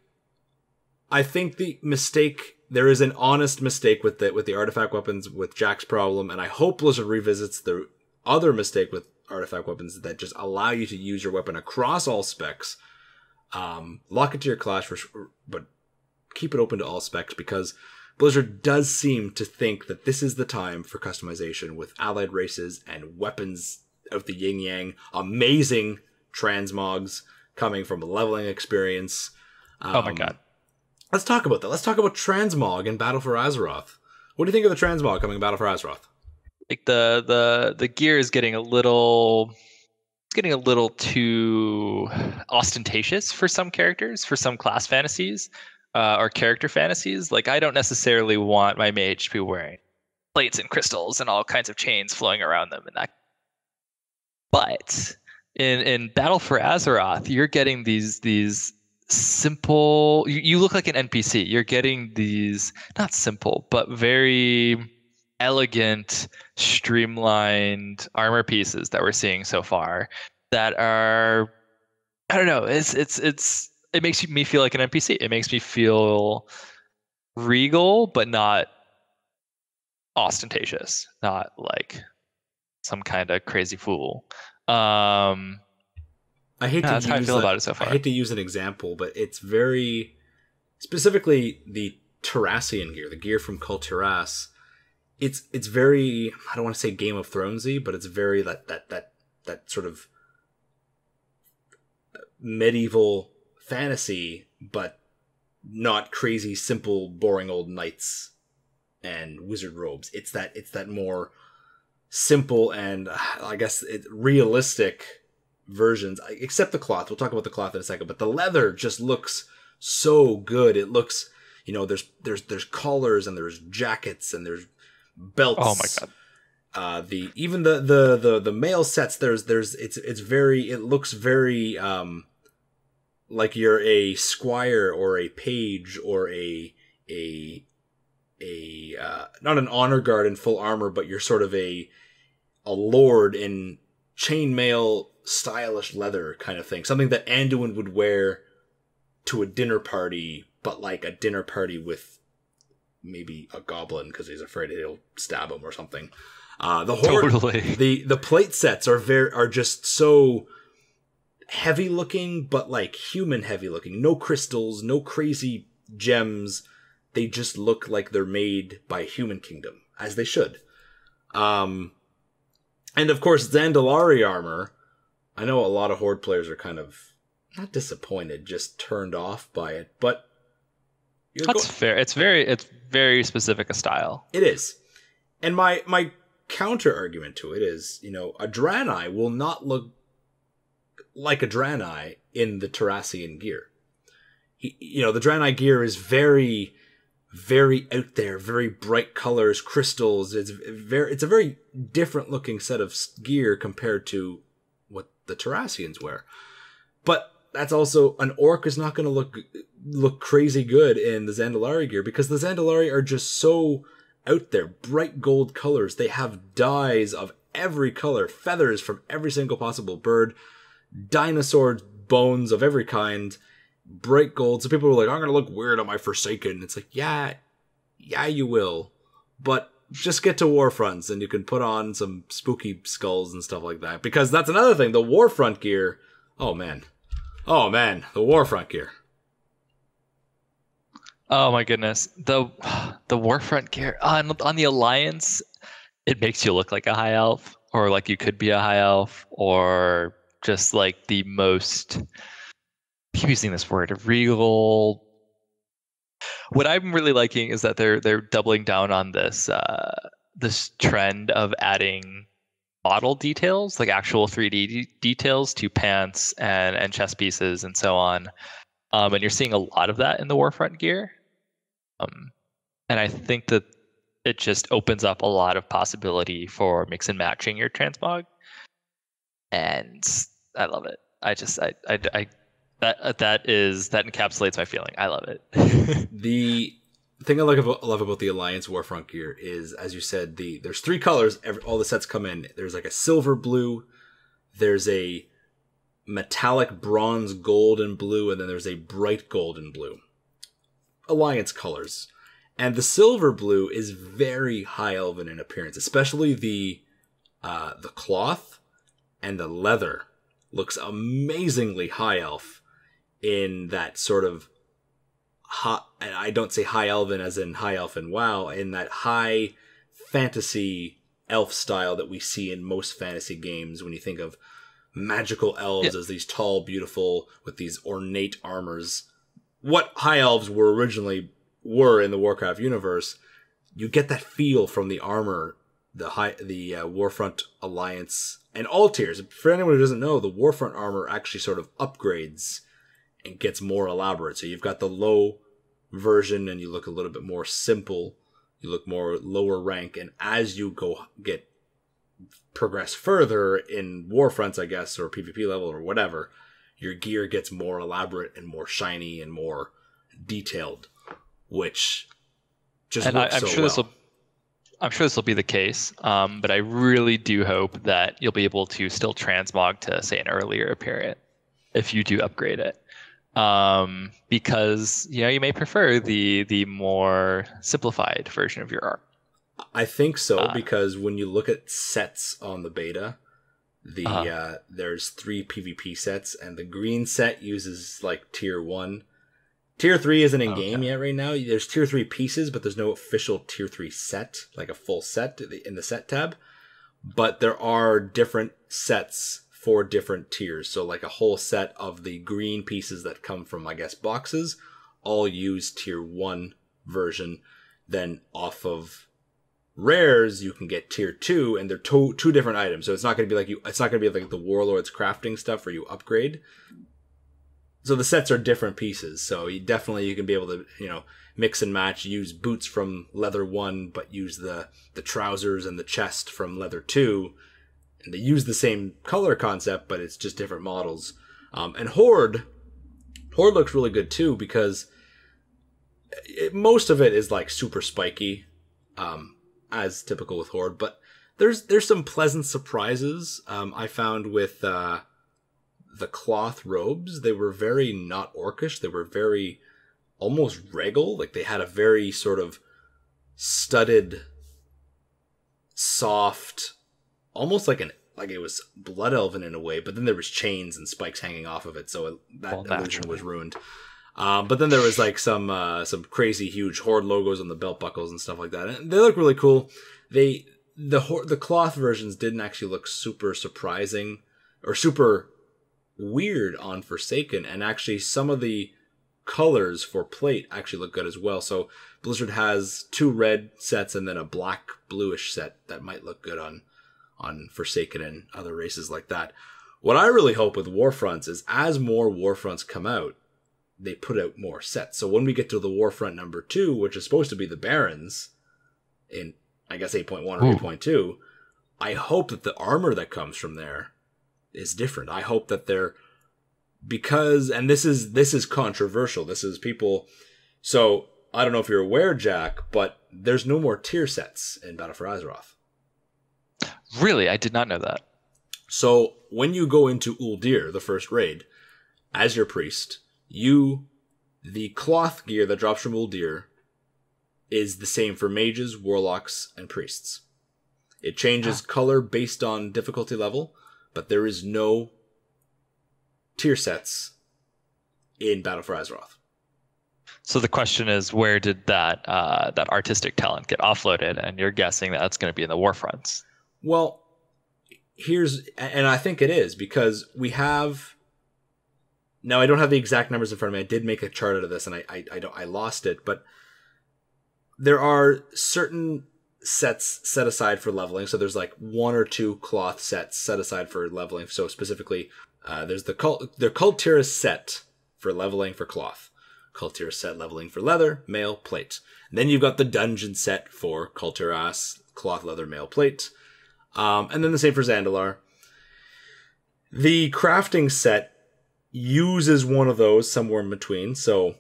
I think the mistake... There is an honest mistake with the, with the artifact weapons with Jack's problem, and I hope Blizzard revisits the other mistake with artifact weapons that just allow you to use your weapon across all specs. Um, lock it to your clash, for, but keep it open to all specs, because Blizzard does seem to think that this is the time for customization with allied races and weapons of the yin-yang, amazing transmogs coming from leveling experience. Um, oh my god. Let's talk about that. Let's talk about transmog in Battle for Azeroth. What do you think of the transmog coming in Battle for Azeroth? Like the the the gear is getting a little, it's getting a little too ostentatious for some characters, for some class fantasies, uh, or character fantasies. Like, I don't necessarily want my mage to be wearing plates and crystals and all kinds of chains flowing around them and that. But in in Battle for Azeroth, you're getting these these. simple you, you look like an N P C. You're getting these not simple but very elegant, streamlined armor pieces that we're seeing so far that are, I don't know, it's it's it's it makes me feel like an N P C. It makes me feel regal but not ostentatious, not like some kind of crazy fool. um I hate, no, to that's use how I feel a, about it so far. I hate to use an example, but it's very... Specifically, the Tirassian gear, the gear from Kul Tiras, it's, it's very... I don't want to say Game of Thrones-y, but it's very that, that, that, that sort of medieval fantasy, but not crazy, simple, boring old knights and wizard robes. It's that, it's that more simple and, uh, I guess, it, realistic... versions, except the cloth. We'll talk about the cloth in a second, but the leather just looks so good. It looks, you know, there's there's there's collars and there's jackets and there's belts. Oh my god! Uh, the even the the the the mail sets. There's there's it's it's very. It looks very um, like you're a squire or a page or a a a uh, not an honor guard in full armor, but you're sort of a a lord in chainmail. Stylish leather kind of thing, something that Anduin would wear to a dinner party, but like a dinner party with maybe a goblin because he's afraid he'll stab him or something. Uh, the horde, totally. the the plate sets are very are just so heavy looking, but like human heavy looking. No crystals, no crazy gems. They just look like they're made by Human Kingdom, as they should. Um, and of course, Zandalari armor. I know a lot of Horde players are kind of not disappointed, just turned off by it, but you're that's going... fair. It's very, it's very specific a style. It is, and my my counter argument to it is, you know, a Draenei will not look like a Draenei in the Tirassian gear. He, you know, the Draenei gear is very, very out there, very bright colors, crystals. It's very, it's a very different looking set of gear compared to what the Tirassians wear. But that's also, an orc is not going to look look crazy good in the Zandalari gear, because the Zandalari are just so out there. Bright gold colors. They have dyes of every color, feathers from every single possible bird, dinosaur bones of every kind, bright gold. So people are like, I'm going to look weird on my Forsaken. It's like, yeah, yeah, you will. But just get to Warfronts and you can put on some spooky skulls and stuff like that. Because that's another thing. The Warfront gear. Oh, man. Oh, man. The Warfront gear. Oh, my goodness. The the Warfront gear on, on the Alliance it makes you look like a high elf, or like you could be a high elf, or just like the most, I keep using this word, regal. What I'm really liking is that they're they're doubling down on this uh, this trend of adding model details, like actual three D d- details to pants and, and chest pieces and so on. Um, and you're seeing a lot of that in the Warfront gear. Um, and I think that it just opens up a lot of possibility for mix and matching your transmog. And I love it. I just, I, I, I that, that is, that encapsulates my feeling. I love it. The thing I love about, love about the Alliance Warfront gear is, as you said, the there's three colors. Every, all the sets come in. There's like a silver blue. There's a metallic bronze, gold, and blue, and then there's a bright gold and blue. Alliance colors. And the silver blue is very high elven in appearance, especially the uh, the cloth and the leather looks amazingly high elf in that sort of hot, and I don't say high elven as in high elf and WoW, in that high fantasy elf style that we see in most fantasy games when you think of magical elves, yeah, as these tall, beautiful, with these ornate armors. What high elves were originally were in the Warcraft universe, you get that feel from the armor, the high, the uh, Warfront Alliance, and all tiers. For anyone who doesn't know, the Warfront armor actually sort of upgrades and gets more elaborate. So you've got the low version, and you look a little bit more simple. You look more lower rank, and as you go get progress further in Warfronts, I guess, or PvP level or whatever, your gear gets more elaborate and more shiny and more detailed, which just and works I, I'm so sure well. This will, I'm sure this will be the case, um, but I really do hope that you'll be able to still transmog to, say, an earlier appearance if you do upgrade it, um, because you know you may prefer the the more simplified version of your arc. I think so, uh, because when you look at sets on the beta, the uh-huh. uh, there's three PvP sets, and the green set uses like tier one. Tier three isn't in game okay. yet right now. There's tier three pieces, but there's no official tier three set, like a full set in the set tab. But there are different sets for different tiers. So like a whole set of the green pieces that come from, I guess, boxes, all use tier one version. Then off of rares, you can get tier two, and they're two, two different items. So it's not going to be like you. It's not going to be like the Warlords crafting stuff where you upgrade. So the sets are different pieces. So you definitely you can be able to you know mix and match. Use boots from leather one, but use the the trousers and the chest from leather two, and they use the same color concept, but it's just different models. Um, and Horde, Horde looks really good too because it, most of it is like super spiky. Um, as typical with Horde, but there's there's some pleasant surprises um, I found with uh, the cloth robes. They were very not orcish. They were very almost regal. Like they had a very sort of studded, soft, almost like an like it was blood elven in a way. But then there was chains and spikes hanging off of it, so it, that well, illusion was ruined. Um, but then there was like some uh, some crazy huge Horde logos on the belt buckles and stuff like that. And they look really cool. They the the cloth versions didn't actually look super surprising or super weird on Forsaken. And actually, some of the colors for plate actually look good as well. So Blizzard has two red sets and then a black bluish set that might look good on on Forsaken and other races like that. What I really hope with Warfronts is as more Warfronts come out, they put out more sets. So when we get to the Warfront number two, which is supposed to be the Barons in, I guess, eight point one or Ooh. eight point two, I hope that the armor that comes from there is different. I hope that they're, because, and this is, this is controversial. This is people. So I don't know if you're aware, Jack, but there's no more tier sets in Battle for Azeroth. Really? I did not know that. So when you go into Uldir, the first raid, as your priest, You, the cloth gear that drops from Uldir is the same for mages, warlocks, and priests. It changes ah. color based on difficulty level, but there is no tier sets in Battle for Azeroth. So the question is, where did that uh, that artistic talent get offloaded? And you're guessing that that's going to be in the warfronts. Well, here's, and I think it is, because we have. Now I don't have the exact numbers in front of me. I did make a chart out of this, and I I, I don't I lost it. But there are certain sets set aside for leveling. So there's like one or two cloth sets set aside for leveling. So specifically, uh, there's the Kul the Kul Tiras set for leveling for cloth. Kul Tiras set leveling for leather, mail, plate. And then you've got the dungeon set for Kul Tiras, cloth, leather, mail, plate. Um, and then the same for Zandalar. The crafting set uses one of those somewhere in between. So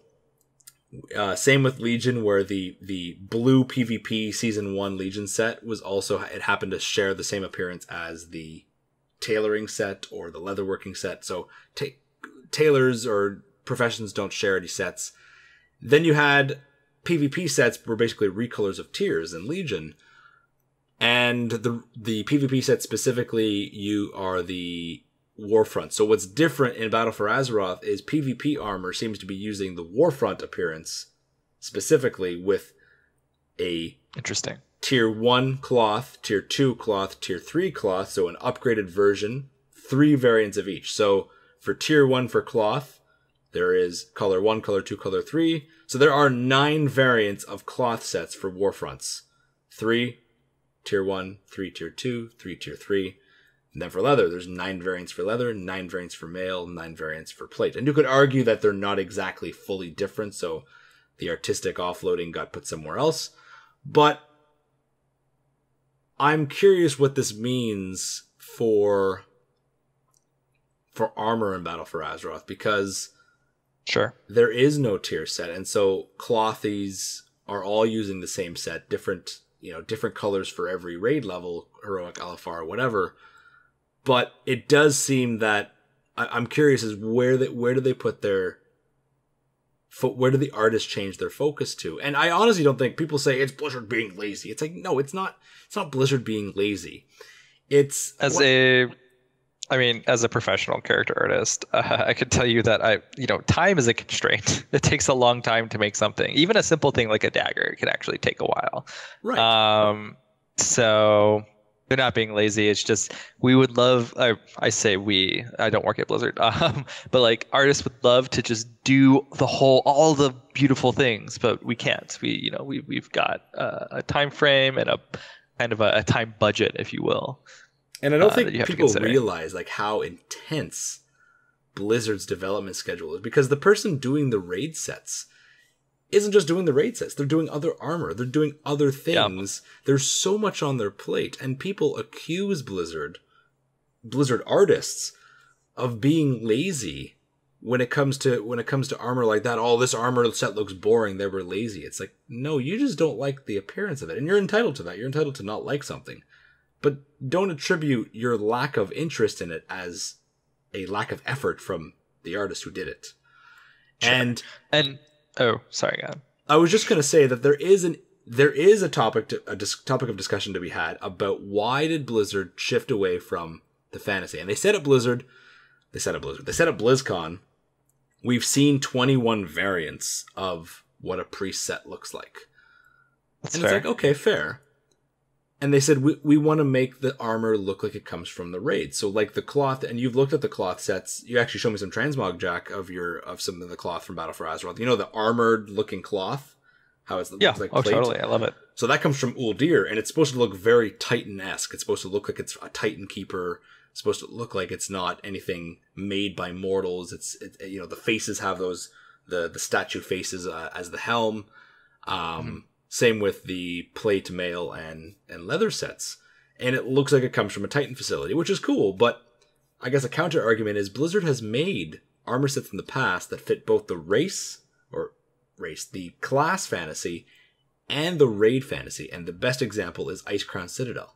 uh, same with Legion, where the the blue PvP season one Legion set was also, it happened to share the same appearance as the tailoring set or the leatherworking set. So ta tailors or professions don't share any sets. Then you had PvP sets were basically recolors of tiers in Legion, and the the PvP set specifically you are the Warfront. So what's different in Battle for Azeroth is PvP armor seems to be using the Warfront appearance specifically, with a interesting tier one cloth, tier two cloth, tier three cloth. So an upgraded version, three variants of each. So for tier one for cloth, there is color one, color two, color three. So there are nine variants of cloth sets for warfronts. Three, tier one, three, tier two, three, tier three. And then for leather, there's nine variants for leather, nine variants for mail, nine variants for plate. And you could argue that they're not exactly fully different. So the artistic offloading got put somewhere else. But I'm curious what this means for, for armor in Battle for Azeroth, because sure, there is no tier set, and so clothies are all using the same set, different, you know, different colors for every raid level, heroic, Alifar, whatever. But it does seem that I, I'm curious is where that where do they put their foot? Where do the artists change their focus to? And I honestly don't think people say it's Blizzard being lazy. It's like, no, it's not. It's not Blizzard being lazy. It's as what, a I mean, as a professional character artist, uh, I could tell you that I, you know, time is a constraint. It takes a long time to make something. Even a simple thing like a dagger can actually take a while. Right. Um, so they're not being lazy. It's just we would love. I, I say we. I don't work at Blizzard. Um, but like artists would love to just do the whole, all the beautiful things, but we can't. We, you know, we we've got uh, a time frame and a kind of a, a time budget, if you will. And I don't uh, think people realize like how intense Blizzard's development schedule is, because the person doing the raid sets isn't just doing the raid sets. They're doing other armor. They're doing other things. Yeah. There's so much on their plate, and people accuse Blizzard, Blizzard artists, of being lazy when it comes to when it comes to armor like that. Oh, this armor set looks boring. They were lazy. It's like, no, you just don't like the appearance of it, and you're entitled to that. You're entitled to not like something. But don't attribute your lack of interest in it as a lack of effort from the artist who did it. Sure. And and oh, sorry, God. I was just going to say that there is an there is a topic to, a dis topic of discussion to be had about why did Blizzard shift away from the fantasy? And they said at Blizzard, they said at Blizzard, they said at BlizzCon, we've seen twenty-one variants of what a preset looks like. That's and fair. It's like, okay, fair. And they said, we, we want to make the armor look like it comes from the raid. So like the cloth, and you've looked at the cloth sets. You actually showed me some transmog, Jack, of your of some of the cloth from Battle for Azeroth. You know, the armored looking cloth, how it's yeah. like oh, plate. Totally. I love it. So that comes from Uldir, and it's supposed to look very Titan-esque. It's supposed to look like it's a Titan keeper. It's supposed to look like it's not anything made by mortals. It's it, you know, the faces have those the the statue faces uh, as the helm. Um mm-hmm. Same with the plate, mail, and, and leather sets. And it looks like it comes from a Titan facility, which is cool. But I guess a counter-argument is Blizzard has made armor sets in the past that fit both the race, or race, the class fantasy, and the raid fantasy. And the best example is Ice Crown Citadel.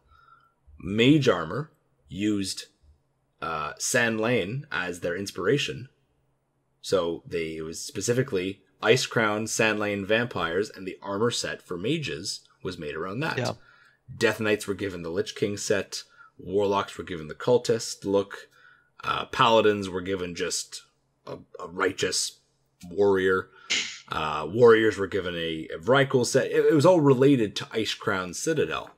Mage armor used uh, San Lane as their inspiration. So they, it was specifically Ice Crown, Sandlane Vampires, and the armor set for mages was made around that. Yeah. Death Knights were given the Lich King set. Warlocks were given the cultist look. Uh, Paladins were given just a, a righteous warrior. Uh, warriors were given a, a Vrykul set. It, it was all related to Ice Crown Citadel.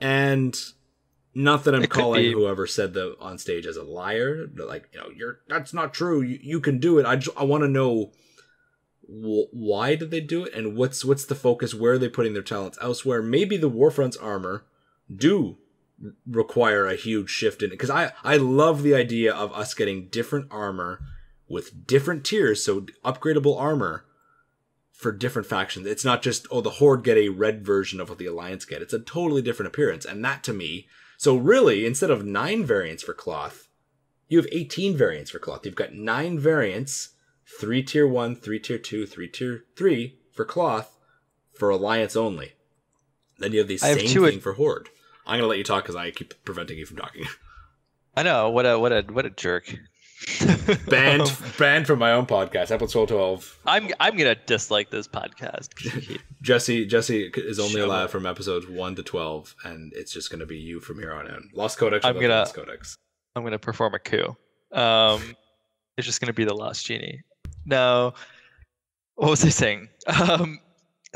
And not that I'm calling whoever said that on stage as a liar. Like, you know, you're that's not true. You, you can do it. I, just, I want to know wh why did they do it and what's what's the focus? Where are they putting their talents elsewhere? Maybe the Warfront's armor do require a huge shift in it. Because I, I love the idea of us getting different armor with different tiers, so upgradable armor for different factions. It's not just, oh, the Horde get a red version of what the Alliance get. It's a totally different appearance. And that, to me... So really, instead of nine variants for cloth, you have eighteen variants for cloth. You've got nine variants, three tier one, three tier two, three tier three for cloth for Alliance only. Then you have the I same have thing for Horde. I'm going to let you talk because I keep preventing you from talking. I know. What a, what a, what a jerk. banned banned from my own podcast, episode twelve. I'm I'm gonna dislike this podcast. Jesse Jesse is only Show allowed me. From episodes one to twelve, and it's just gonna be you from here on in. Lost Codex. I'm gonna Lost Codex. I'm gonna perform a coup. Um, it's just gonna be the Lost Genie. No, what was I saying? Um,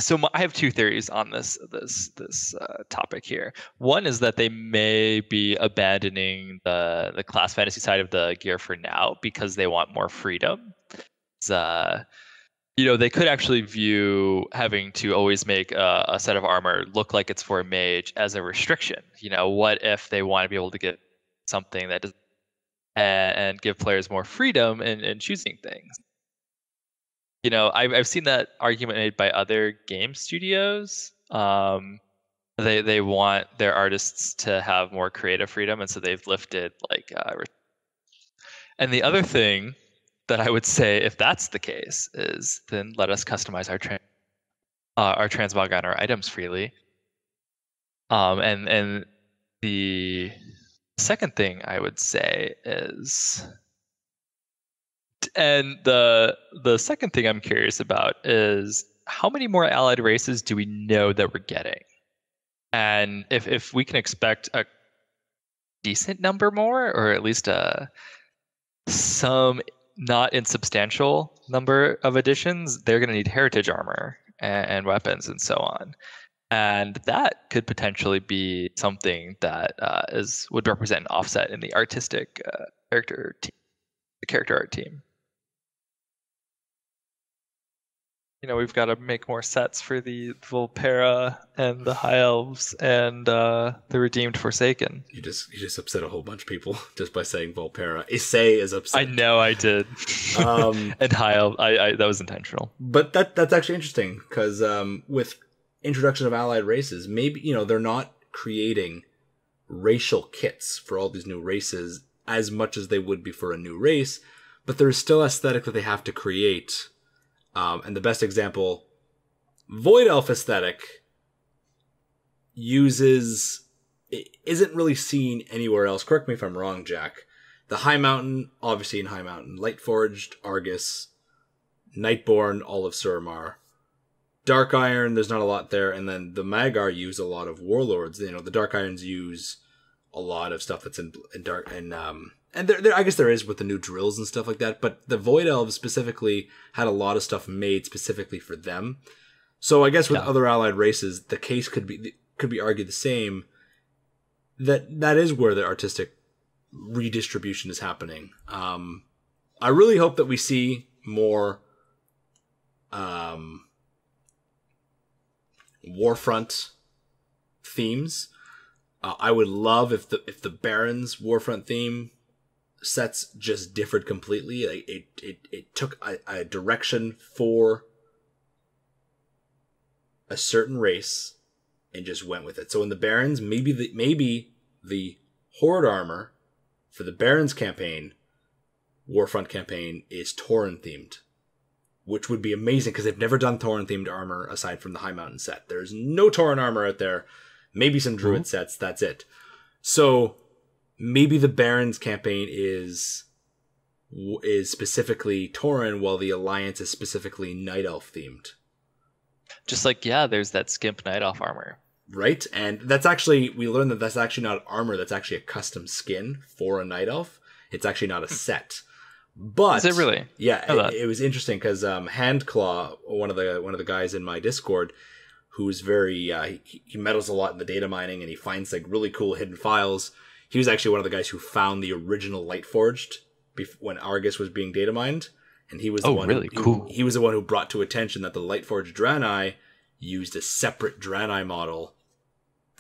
so my, I have two theories on this this this uh, topic here. One is that they may be abandoning the the class fantasy side of the gear for now because they want more freedom. Uh, you know, they could actually view having to always make a, a set of armor look like it's for a mage as a restriction. You know, what if they want to be able to get something that does and, and give players more freedom in, in choosing things? You know, I've I've seen that argument made by other game studios. Um, they they want their artists to have more creative freedom, and so they've lifted like. Uh, and the other thing that I would say, if that's the case, is then let us customize our trans uh, our transmog on our items freely. Um, and and the second thing I would say is. And the the second thing I'm curious about is how many more allied races do we know that we're getting? And if, if we can expect a decent number more, or at least a, some not insubstantial number of additions, they're going to need heritage armor and, and weapons and so on. And that could potentially be something that uh, is would represent an offset in the artistic uh, character team, the character art team. You know, we've got to make more sets for the Volpera and the High Elves and uh, the Redeemed Forsaken. You just you just upset a whole bunch of people just by saying Volpera. Issei is upset. I know I did. um, and High Elves, I, I that was intentional. But that that's actually interesting because um, with introduction of allied races, maybe you know they're not creating racial kits for all these new races as much as they would be for a new race, but there is still aesthetic that they have to create. Um, and the best example, Void Elf aesthetic uses, it isn't really seen anywhere else. Correct me if I'm wrong, Jack. The High Mountain, obviously in High Mountain, Lightforged, Argus, Nightborn, all of Suramar. Dark Iron, there's not a lot there. And then the Magar use a lot of Warlords. You know, the Dark Irons use a lot of stuff that's in, in Dark, and um, and there, there, I guess there is with the new drills and stuff like that, but the Void Elves specifically had a lot of stuff made specifically for them. So I guess with yeah. other allied races, the case could be could be argued the same. That that is where the artistic redistribution is happening. Um, I really hope that we see more um, Warfront themes. Uh, I would love if the if the Baron's Warfront theme sets just differed completely. Like it it it took a, a direction for a certain race and just went with it. So in the Barons, maybe the maybe the Horde armor for the Barons campaign, Warfront campaign, is Tauren themed, which would be amazing because they've never done Tauren themed armor aside from the High Mountain set. There's no Tauren armor out there. Maybe some druid mm-hmm. sets, that's it. So maybe the Baron's campaign is is specifically Tauren, while the Alliance is specifically Night Elf themed. Just like, yeah, there's that skimp Night Elf armor. Right? And that's actually, we learned that that's actually not armor, that's actually a custom skin for a Night Elf. It's actually not a set. But is it really? Yeah, it, it was interesting because um, Handclaw, one of the one of the guys in my Discord, who's very uh, he, he meddles a lot in the data mining and he finds like really cool hidden files. He was actually one of the guys who found the original Lightforged when Argus was being data mined, and he was oh, the one really who, cool. He, he was the one who brought to attention that the Lightforged Draenei used a separate Draenei model,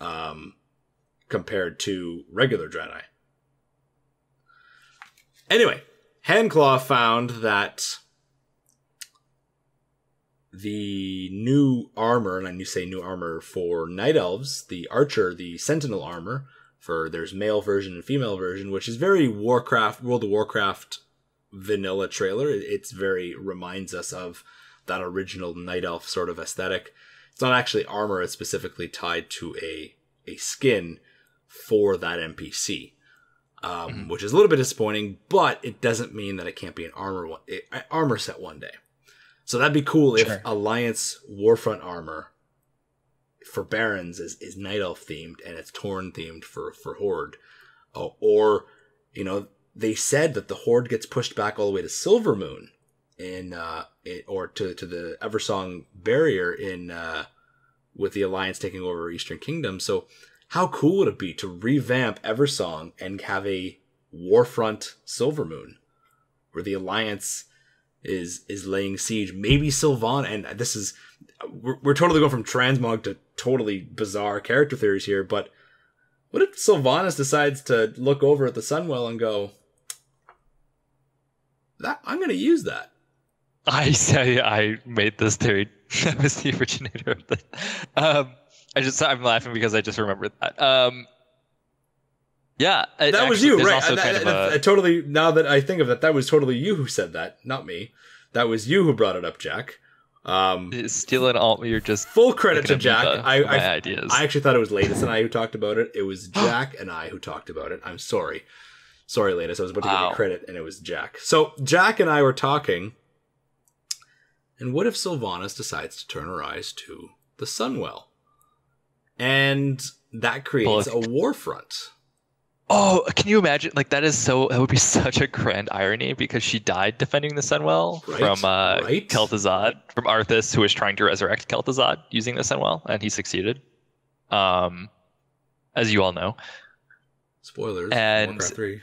um, compared to regular Draenei. Anyway. Handclaw found that the new armor, and I do say new armor for Night Elves, the Archer, the Sentinel armor, for there's male version and female version, which is very Warcraft, World of Warcraft vanilla trailer. It's very, reminds us of that original Night Elf sort of aesthetic. It's not actually armor, it's specifically tied to a, a skin for that N P C. Um, mm-hmm. Which is a little bit disappointing, but it doesn't mean that it can't be an armor one, an armor set one day. So that'd be cool sure. if Alliance Warfront armor for Barons is, is Night Elf themed and it's Torn themed for, for Horde. Uh, or, you know, they said that the Horde gets pushed back all the way to Silvermoon in, uh, in, or to, to the Eversong barrier in, uh, with the Alliance taking over Eastern Kingdom. So, how cool would it be to revamp Eversong and have a Warfront Silvermoon where the Alliance is is laying siege? Maybe Sylvanas, and this is, we're, we're totally going from transmog to totally bizarre character theories here, but what if Sylvanas decides to look over at the Sunwell and go, that, I'm going to use that. I say I made this theory. I was the originator of this. Um, I just, I'm laughing because I just remembered that. Um, yeah. That actually, was you, right? I, kind I, of I, a... I totally, now that I think of that, that was totally you who said that, not me. That was you who brought it up, Jack. Um, Stealing all, you're just... Full credit to Jack. The, I, I, ideas. I actually thought it was Latus and I who talked about it. It was Jack and I who talked about it. I'm sorry. Sorry, Latus. I was about to wow. give you credit and it was Jack. So Jack and I were talking. And what if Sylvanas decides to turn her eyes to the Sunwell? And that creates Bullet. a Warfront. Oh, can you imagine? Like, that is so, that would be such a grand irony because she died defending the Sunwell right, from uh, right. Kel'Thuzad, from Arthas, who was trying to resurrect Kel'Thuzad using the Sunwell, and he succeeded. Um, as you all know. Spoilers. And Warcraft three.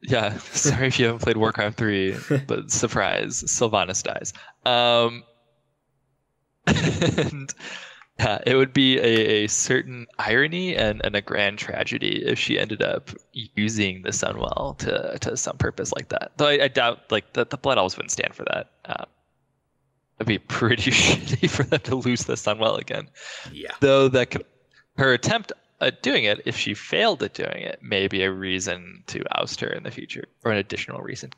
Yeah, sorry if you haven't played Warcraft three, but surprise, Sylvanas dies. Um, and. Yeah, it would be a, a certain irony and, and a grand tragedy if she ended up using the Sunwell to to some purpose like that. Though I, I doubt like that the Blood Elves wouldn't stand for that. Um, it'd be pretty shitty for them to lose the Sunwell again. Yeah. Though that could, her attempt at doing it, if she failed at doing it, may be a reason to oust her in the future, or an additional reason.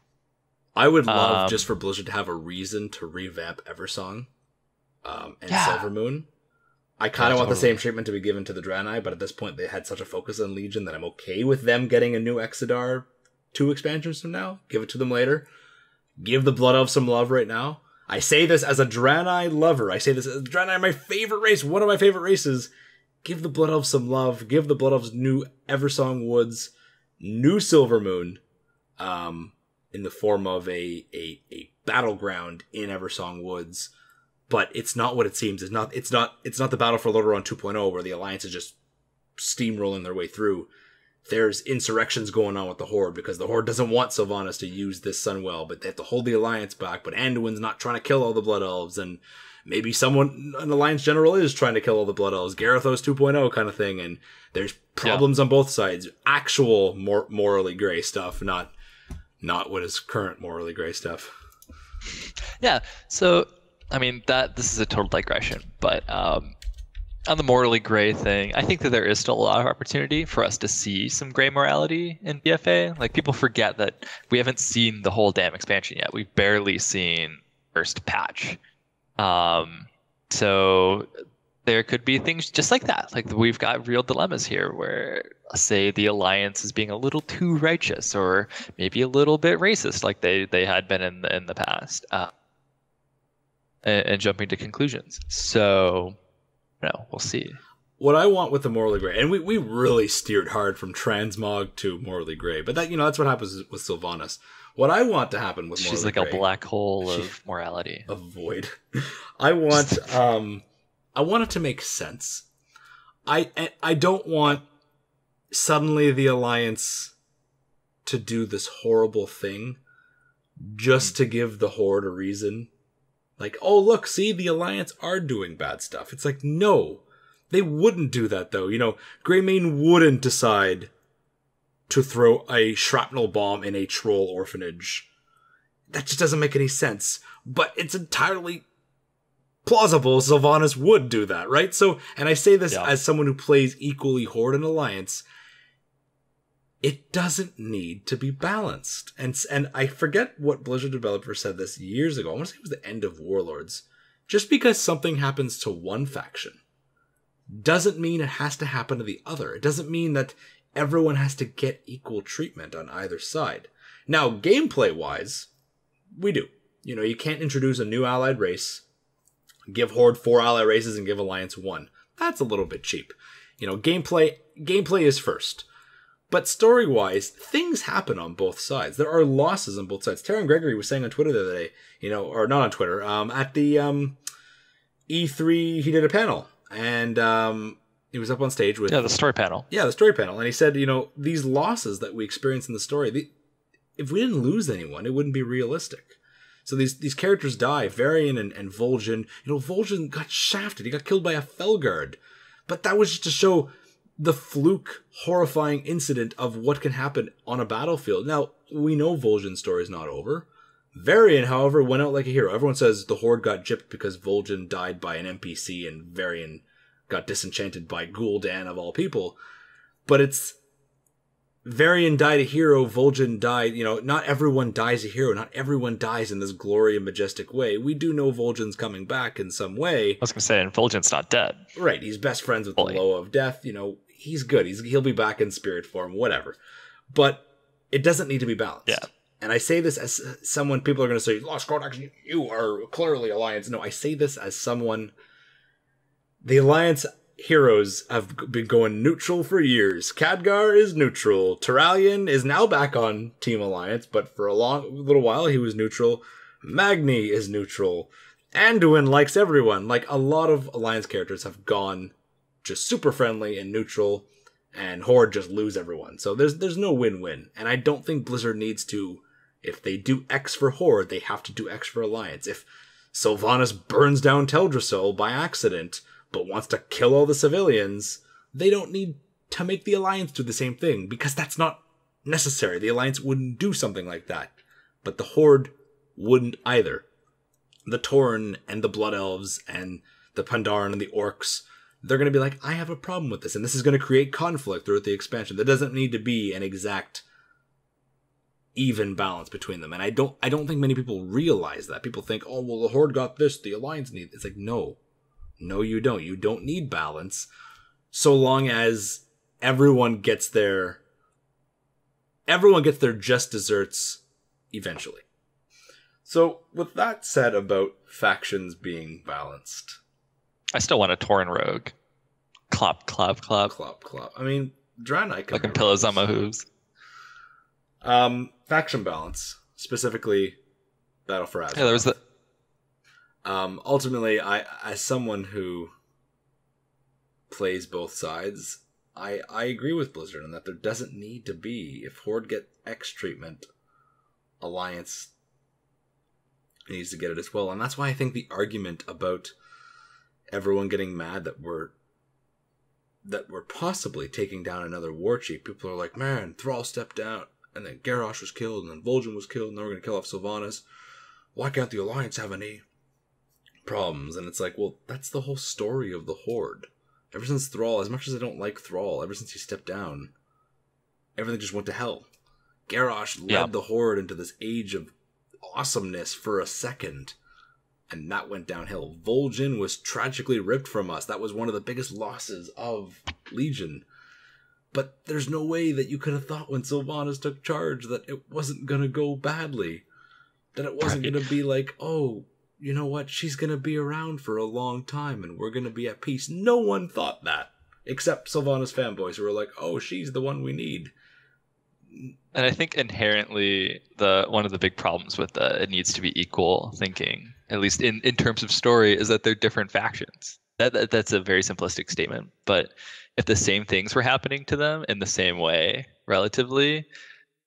I would love um, just for Blizzard to have a reason to revamp Eversong um, and yeah. Silvermoon. I kind of yeah, want totally. the same treatment to be given to the Draenei, but at this point they had such a focus on Legion that I'm okay with them getting a new Exodar two expansions from now. Give it to them later. Give the Blood Elves some love right now. I say this as a Draenei lover. I say this as a Draenei, my favorite race, one of my favorite races. Give the Blood Elves some love. Give the Blood Elves new Eversong Woods, new Silvermoon, um, in the form of a, a, a battleground in Eversong Woods. But it's not what it seems. It's not. It's not. It's not the Battle for Lordaeron two point oh where the Alliance is just steamrolling their way through. There's insurrections going on with the Horde because the Horde doesn't want Sylvanas to use this Sunwell, but they have to hold the Alliance back. But Anduin's not trying to kill all the Blood Elves, and maybe someone, an Alliance general, is trying to kill all the Blood Elves. Garethos two point oh kind of thing, and there's problems yeah. on both sides. Actual mor morally gray stuff, not not what is current morally gray stuff. Yeah. So. I mean, that this is a total digression, but um, on the morally gray thing, I think that there is still a lot of opportunity for us to see some gray morality in B F A. Like, people forget that we haven't seen the whole damn expansion yet. We've barely seen first patch. Um, so there could be things just like that. Like, we've got real dilemmas here where, say, the Alliance is being a little too righteous or maybe a little bit racist like they, they had been in the, in the past. Uh, And jumping to conclusions. So, no, we'll see. what I want with the morally gray, and we, we really steered hard from transmog to morally gray, but that, you know, that's what happens with Sylvanas. What I want to happen with morally She's like gray, a black hole of morality. A void. I want um I want it to make sense. I I don't want suddenly the Alliance to do this horrible thing just mm. to give the Horde a reason. Like, oh, look, see, the Alliance are doing bad stuff. It's like, no, they wouldn't do that, though. You know, Greymane wouldn't decide to throw a shrapnel bomb in a troll orphanage. That just doesn't make any sense. But it's entirely plausible Sylvanas would do that, right? So, and I say this yeah. as someone who plays equally Horde and Alliance, it doesn't need to be balanced. And and I forget what Blizzard developer said this years ago. I want to say it was the end of Warlords. Just because something happens to one faction doesn't mean it has to happen to the other. It doesn't mean that everyone has to get equal treatment on either side. Now, gameplay-wise, we do. You know, you can't introduce a new allied race, give Horde four allied races, and give Alliance one. That's a little bit cheap. You know, gameplay gameplay is first. But story-wise, things happen on both sides. There are losses on both sides. Taryn Gregory was saying on Twitter the other day, you know, or not on Twitter, um, at the um, E three, he did a panel. And um, he was up on stage with... Yeah, the story panel. Yeah, the story panel. And he said, you know, these losses that we experience in the story, the, if we didn't lose anyone, it wouldn't be realistic. So these these characters die. Varian and, and Vol'jin. You know, Vol'jin got shafted. He got killed by a Felguard. But that was just to show the fluke, horrifying incident of what can happen on a battlefield. Now, we know Vol'jin's story is not over. Varian, however, went out like a hero. Everyone says the Horde got gypped because Vol'jin died by an N P C and Varian got disenchanted by Gul'dan, of all people. But it's... Varian died a hero, Vol'jin died... You know, not everyone dies a hero. Not everyone dies in this glory and majestic way. We do know Vol'jin's coming back in some way. I was going to say, and Vol'jin's not dead. Right, he's best friends with Fully. the Loa of Death, you know... He's good. He's, he'll be back in spirit form, whatever. But it doesn't need to be balanced. Yeah. And I say this as someone, people are going to say, Lost Codex, you are clearly Alliance. No, I say this as someone, the Alliance heroes have been going neutral for years. Khadgar is neutral. Turalion is now back on Team Alliance, but for a long little while he was neutral. Magni is neutral. Anduin likes everyone. Like, a lot of Alliance characters have gone just super friendly and neutral, and Horde just lose everyone. So there's there's no win-win. And I don't think Blizzard needs to, if they do X for Horde, they have to do X for Alliance. If Sylvanas burns down Teldrassil by accident, but wants to kill all the civilians, they don't need to make the Alliance do the same thing, because that's not necessary. The Alliance wouldn't do something like that. But the Horde wouldn't either. The Tauren and the Blood Elves and the Pandaren and the Orcs, they're going to be like, I have a problem with this, and this is going to create conflict throughout the expansion. There doesn't need to be an exact even balance between them, and I don't, I don't think many people realize that. People think, oh, well, the Horde got this, the Alliance needs. It's like, no, no, you don't. You don't need balance, so long as everyone gets their, everyone gets their just desserts eventually. So, with that said about factions being balanced, I still want a Tauren rogue. Clop, clop, clop. Clop, clop. I mean, Draenei. Fucking pillows on my hooves. Um, faction balance. Specifically, Battle for Azeroth. Yeah, there was the... Um, ultimately, I, as someone who plays both sides, I, I agree with Blizzard in that there doesn't need to be, if Horde get X treatment, Alliance needs to get it as well. And that's why I think the argument about everyone getting mad that we're that we're possibly taking down another war chief. People are like, man, Thrall stepped out, and then Garrosh was killed, and then Vol'jin was killed, and then we're going to kill off Sylvanas. Why can't the Alliance have any problems? And it's like, well, that's the whole story of the Horde. Ever since Thrall, as much as I don't like Thrall, ever since he stepped down, everything just went to hell. Garrosh led yeah. the Horde into this age of awesomeness for a second, and that went downhill. Vol'jin was tragically ripped from us. That was one of the biggest losses of Legion. But there's no way that you could have thought when Sylvanas took charge that it wasn't going to go badly. That it wasn't right. going to be like, oh, you know what? She's going to be around for a long time and we're going to be at peace. No one thought that. except Sylvanas fanboys who are like, oh, she's the one we need. And I think inherently the one of the big problems with the it needs to be equal thinking, at least in, in terms of story, is that they're different factions. That, that that's a very simplistic statement, but if the same things were happening to them in the same way, relatively,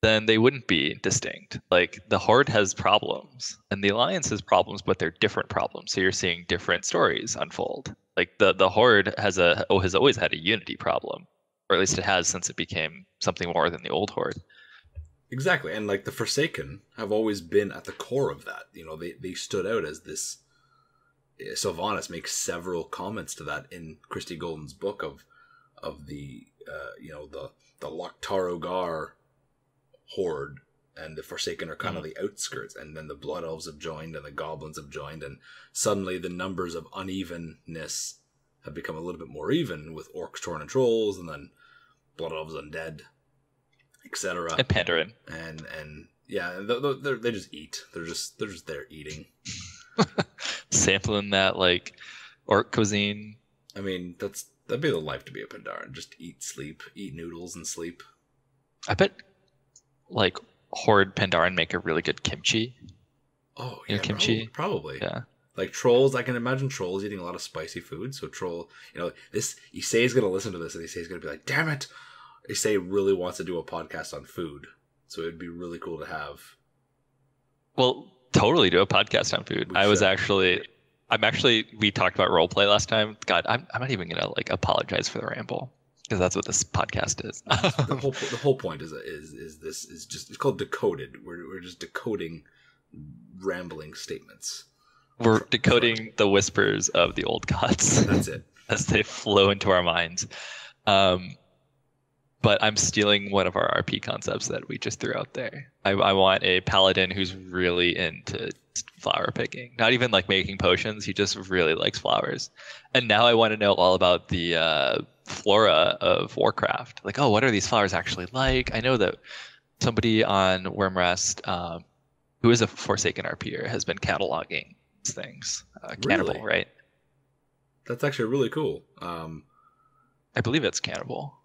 then they wouldn't be distinct. Like, the Horde has problems, and the Alliance has problems, but they're different problems. So you're seeing different stories unfold. Like, the, the Horde has a oh, has always had a unity problem, or at least it has since it became something more than the old Horde. Exactly, and like the Forsaken have always been at the core of that. You know, they, they stood out as this... Sylvanas makes several comments to that in Christy Golden's book of of the uh, you know the the Lokhtaro Gar horde, and the Forsaken are kind mm-hmm. of the outskirts, and then the Blood Elves have joined and the Goblins have joined, and suddenly the numbers of unevenness have become a little bit more even with Orcs, Torn, and Trolls, and then Blood Elves, Undead, et cetera. And Pandaren. And and yeah, they they just eat. They're just they're just there eating. Sampling that like orc cuisine. I mean, that's that'd be the life to be a Pandaren. Just eat, sleep, eat noodles and sleep. I bet like Horde Pandaren make a really good kimchi. Oh yeah, you know, kimchi probably, probably. Yeah, like trolls. I can imagine trolls eating a lot of spicy food. So troll, you know, this Issei is gonna listen to this and Issei is gonna be like, damn it! Issei really wants to do a podcast on food, so it'd be really cool to have. Well. Totally do a podcast on food. I was actually, I'm actually, we talked about role play last time. God, I'm, I'm not even going to like apologize for the ramble because that's what this podcast is. the, whole, the whole point is, is, is this is just, it's called Decoded. We're, we're just decoding rambling statements. We're decoding the whispers of the old gods. That's it. As they flow into our minds. Um, But I'm stealing one of our R P concepts that we just threw out there. I, I want a paladin who's really into flower picking. Not even like making potions. He just really likes flowers. And now I want to know all about the uh, flora of Warcraft. Like, oh, what are these flowers actually like? I know that somebody on Wormrest, um, who is a Forsaken R P er, has been cataloging these things. Uh, Cannibal, really? Right? That's actually really cool. Um, I believe it's Cannibal.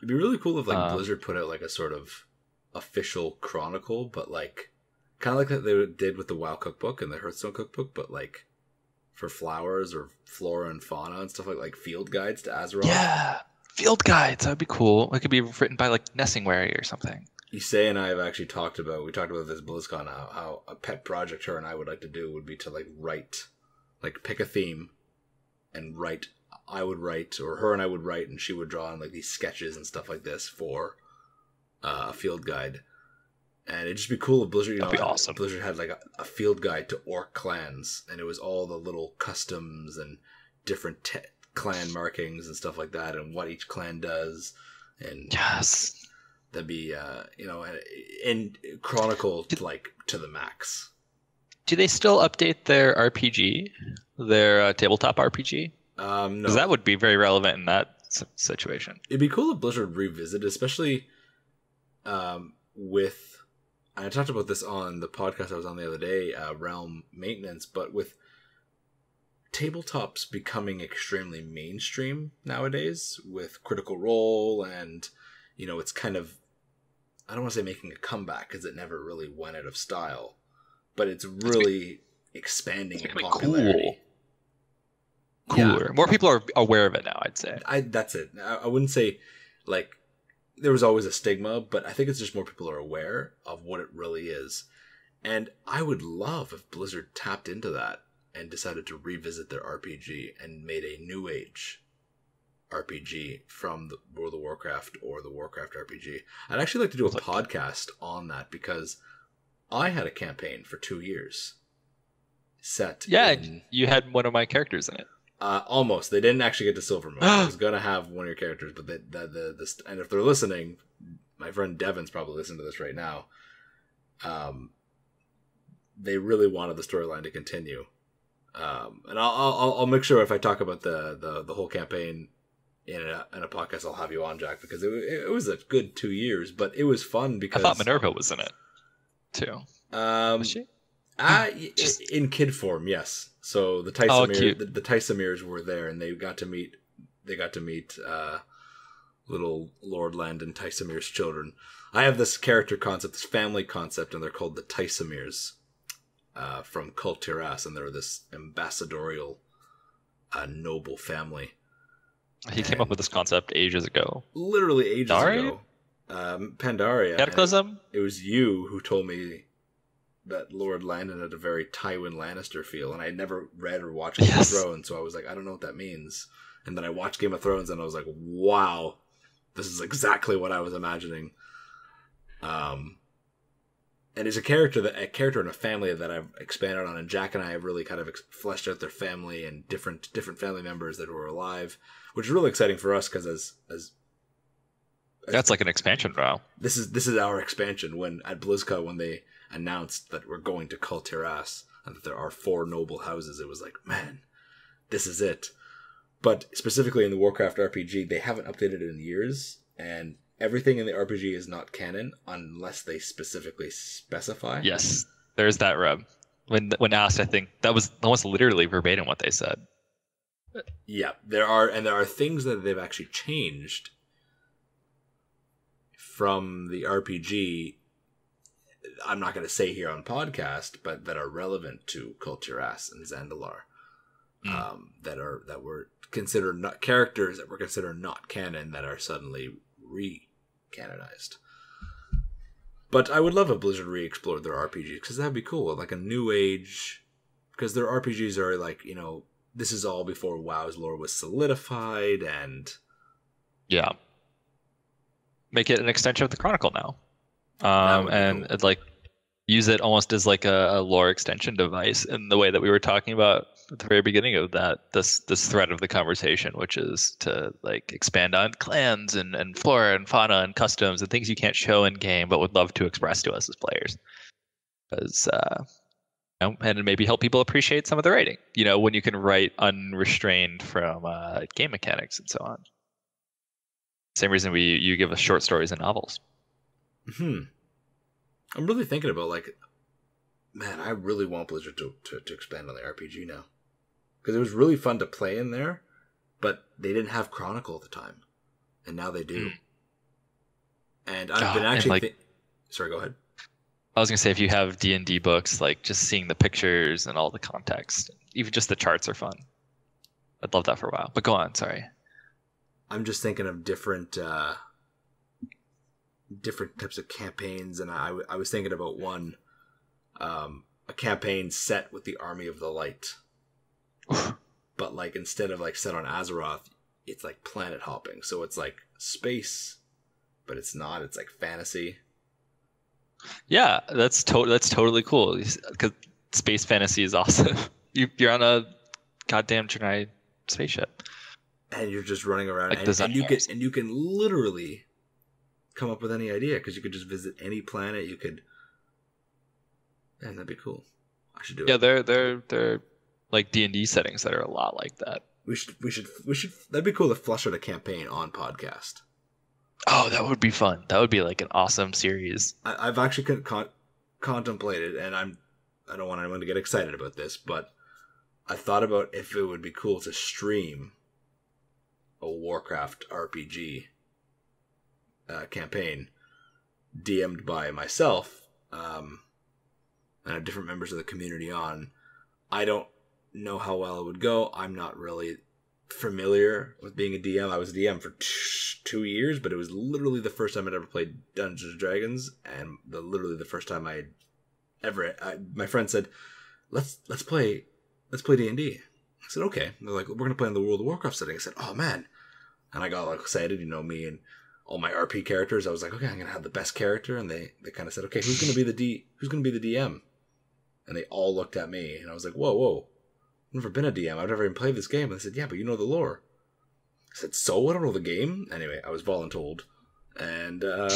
It'd be really cool if like um, Blizzard put out like a sort of official chronicle, but like kind of like that they did with the WoW cookbook and the Hearthstone cookbook, but like for flowers or flora and fauna and stuff like like field guides to Azeroth. Yeah, field guides. That'd be cool. It could be written by like Nessingwary or something. Issei and I have actually talked about we talked about this BlizzCon how, how a pet project her and I would like to do would be to like write, like pick a theme, and write. I would write, or her and I would write, and she would draw on like these sketches and stuff like this for uh, a field guide. And it'd just be cool if Blizzard, you That'd know, be like, awesome. Blizzard had like a, a field guide to orc clans, and it was all the little customs and different te clan markings and stuff like that, and what each clan does. And yes, that'd be uh, you know, and, and chronicled like to the max. Do they still update their R P G, their uh, tabletop R P G? Um, no. Because that would be very relevant in that situation. It'd be cool if Blizzard revisited, especially um, with... I talked about this on the podcast I was on the other day, uh, Realm Maintenance, but with tabletops becoming extremely mainstream nowadays with Critical Role and, you know, it's kind of... I don't want to say making a comeback because it never really went out of style, but it's really expanding in popularity. Cool. Cooler. Yeah. More people are aware of it now, I'd say. I that's it. I, I wouldn't say like there was always a stigma, but I think it's just more people are aware of what it really is. And I would love if Blizzard tapped into that and decided to revisit their R P G and made a new age R P G from the World of Warcraft or the Warcraft R P G. I'd actually like to do a podcast on that because I had a campaign for two years set. Yeah, in... you had one of my characters in it. Uh, almost. They didn't actually get to Silvermoon. I was going to have one of your characters, but the, the, the, the, and if they're listening, my friend Devin's probably listening to this right now. Um, they really wanted the storyline to continue. Um, and I'll, I'll, I'll make sure if I talk about the, the, the whole campaign in a, in a podcast, I'll have you on, Jack, because it, it was a good two years, but it was fun because... I thought Minerva was in it, too. Um, was she? Uh, Just... in kid form, yes. So the Tysamirs, oh, the, the Tysamirs were there, and they got to meet. they got to meet uh, little Lord Land and Tysamir's children. I have this character concept, this family concept, and they're called the Tysamirs uh, from Kul Tiras, and they're this ambassadorial uh, noble family. He and came up with this concept ages ago. Literally ages Dari? ago. Um, Pandaria. Cataclysm? It was you who told me that Lord Landon had a very Tywin Lannister feel, and I had never read or watched Game yes. of Thrones, so I was like, I don't know what that means. And then I watched Game of Thrones, and I was like, wow, this is exactly what I was imagining. Um, and it's a character that a character and a family that I've expanded on, and Jack and I have really kind of fleshed out their family and different different family members that were alive, which is really exciting for us because as as that's like an expansion row. This is this is our expansion. When at BlizzCon, when they announced that we're going to Kul Tiras and that there are four noble houses, it was like, man, this is it. But specifically in the Warcraft R P G, they haven't updated it in years, and everything in the R P G is not canon unless they specifically specify. Yes, there's that rub. When when asked, I think that was almost literally verbatim what they said. Yeah, there are and there are things that they've actually changed from the R P G, I'm not going to say here on podcast, but that are relevant to Kul Tiras and Zandalar, mm. um, that are that were considered not characters that were considered not canon that are suddenly re-canonized. But I would love if Blizzard re-explored their R P Gs because that'd be cool, like a new age, because their R P Gs are like, you know, this is all before WoW's lore was solidified and yeah. Make it an extension of the Chronicle now, um, and cool. like use it almost as like a, a lore extension device in the way that we were talking about at the very beginning of that this this thread of the conversation, which is to like expand on clans and, and flora and fauna and customs and things you can't show in game but would love to express to us as players, because uh, you know, and maybe help people appreciate some of the writing. You know, when you can write unrestrained from uh, game mechanics and so on. Same reason we you give us short stories and novels. Hmm. I'm really thinking about like, man, I really want Blizzard to, to, to expand on the R P G now, because it was really fun to play in there, but they didn't have Chronicle at the time, and now they do. Mm. And I've oh, been actually. Like, Sorry, go ahead. I was gonna say if you have D and D books, like just seeing the pictures and all the context, even just the charts are fun. I'd love that for a while, but go on. Sorry. I'm just thinking of different uh, different types of campaigns, and I, I was thinking about one, um, a campaign set with the Army of the Light. But like instead of like set on Azeroth, it's like planet hopping. So it's like space, but it's not. It's like fantasy. Yeah, that's, to that's totally cool, because space fantasy is awesome. you, you're on a goddamn Draenei spaceship. And you're just running around, like and, and you can and you can literally come up with any idea because you could just visit any planet. You could, and that'd be cool. I should do yeah, it. Yeah, they're they're they're like D and D settings that are a lot like that. We should we should we should that'd be cool to flush out a campaign on podcast. Oh, that would be fun. That would be like an awesome series. I, I've actually con con contemplated, and I'm I don't want anyone to get excited about this, but I thought about if it would be cool to stream a Warcraft R P G uh, campaign D M'd by myself um, and different members of the community on. I don't know how well it would go. I'm not really familiar with being a D M. I was a D M for two years, but it was literally the first time I'd ever played Dungeons and Dragons, and the, literally the first time I'd ever, I my friend said, "Let's let's play let's play D and D." I said, okay. And they're like, we're going to play in the World of Warcraft setting. I said, oh, man. And I got like, excited, you know, me and all my R P characters. I was like, okay, I'm going to have the best character. And they, they kind of said, okay, who's going to be the D? Who's going to be the D M? And they all looked at me. And I was like, whoa, whoa. I've never been a D M. I've never even played this game. And they said, yeah, but you know the lore. I said, so? I don't know the game? Anyway, I was voluntold. And uh,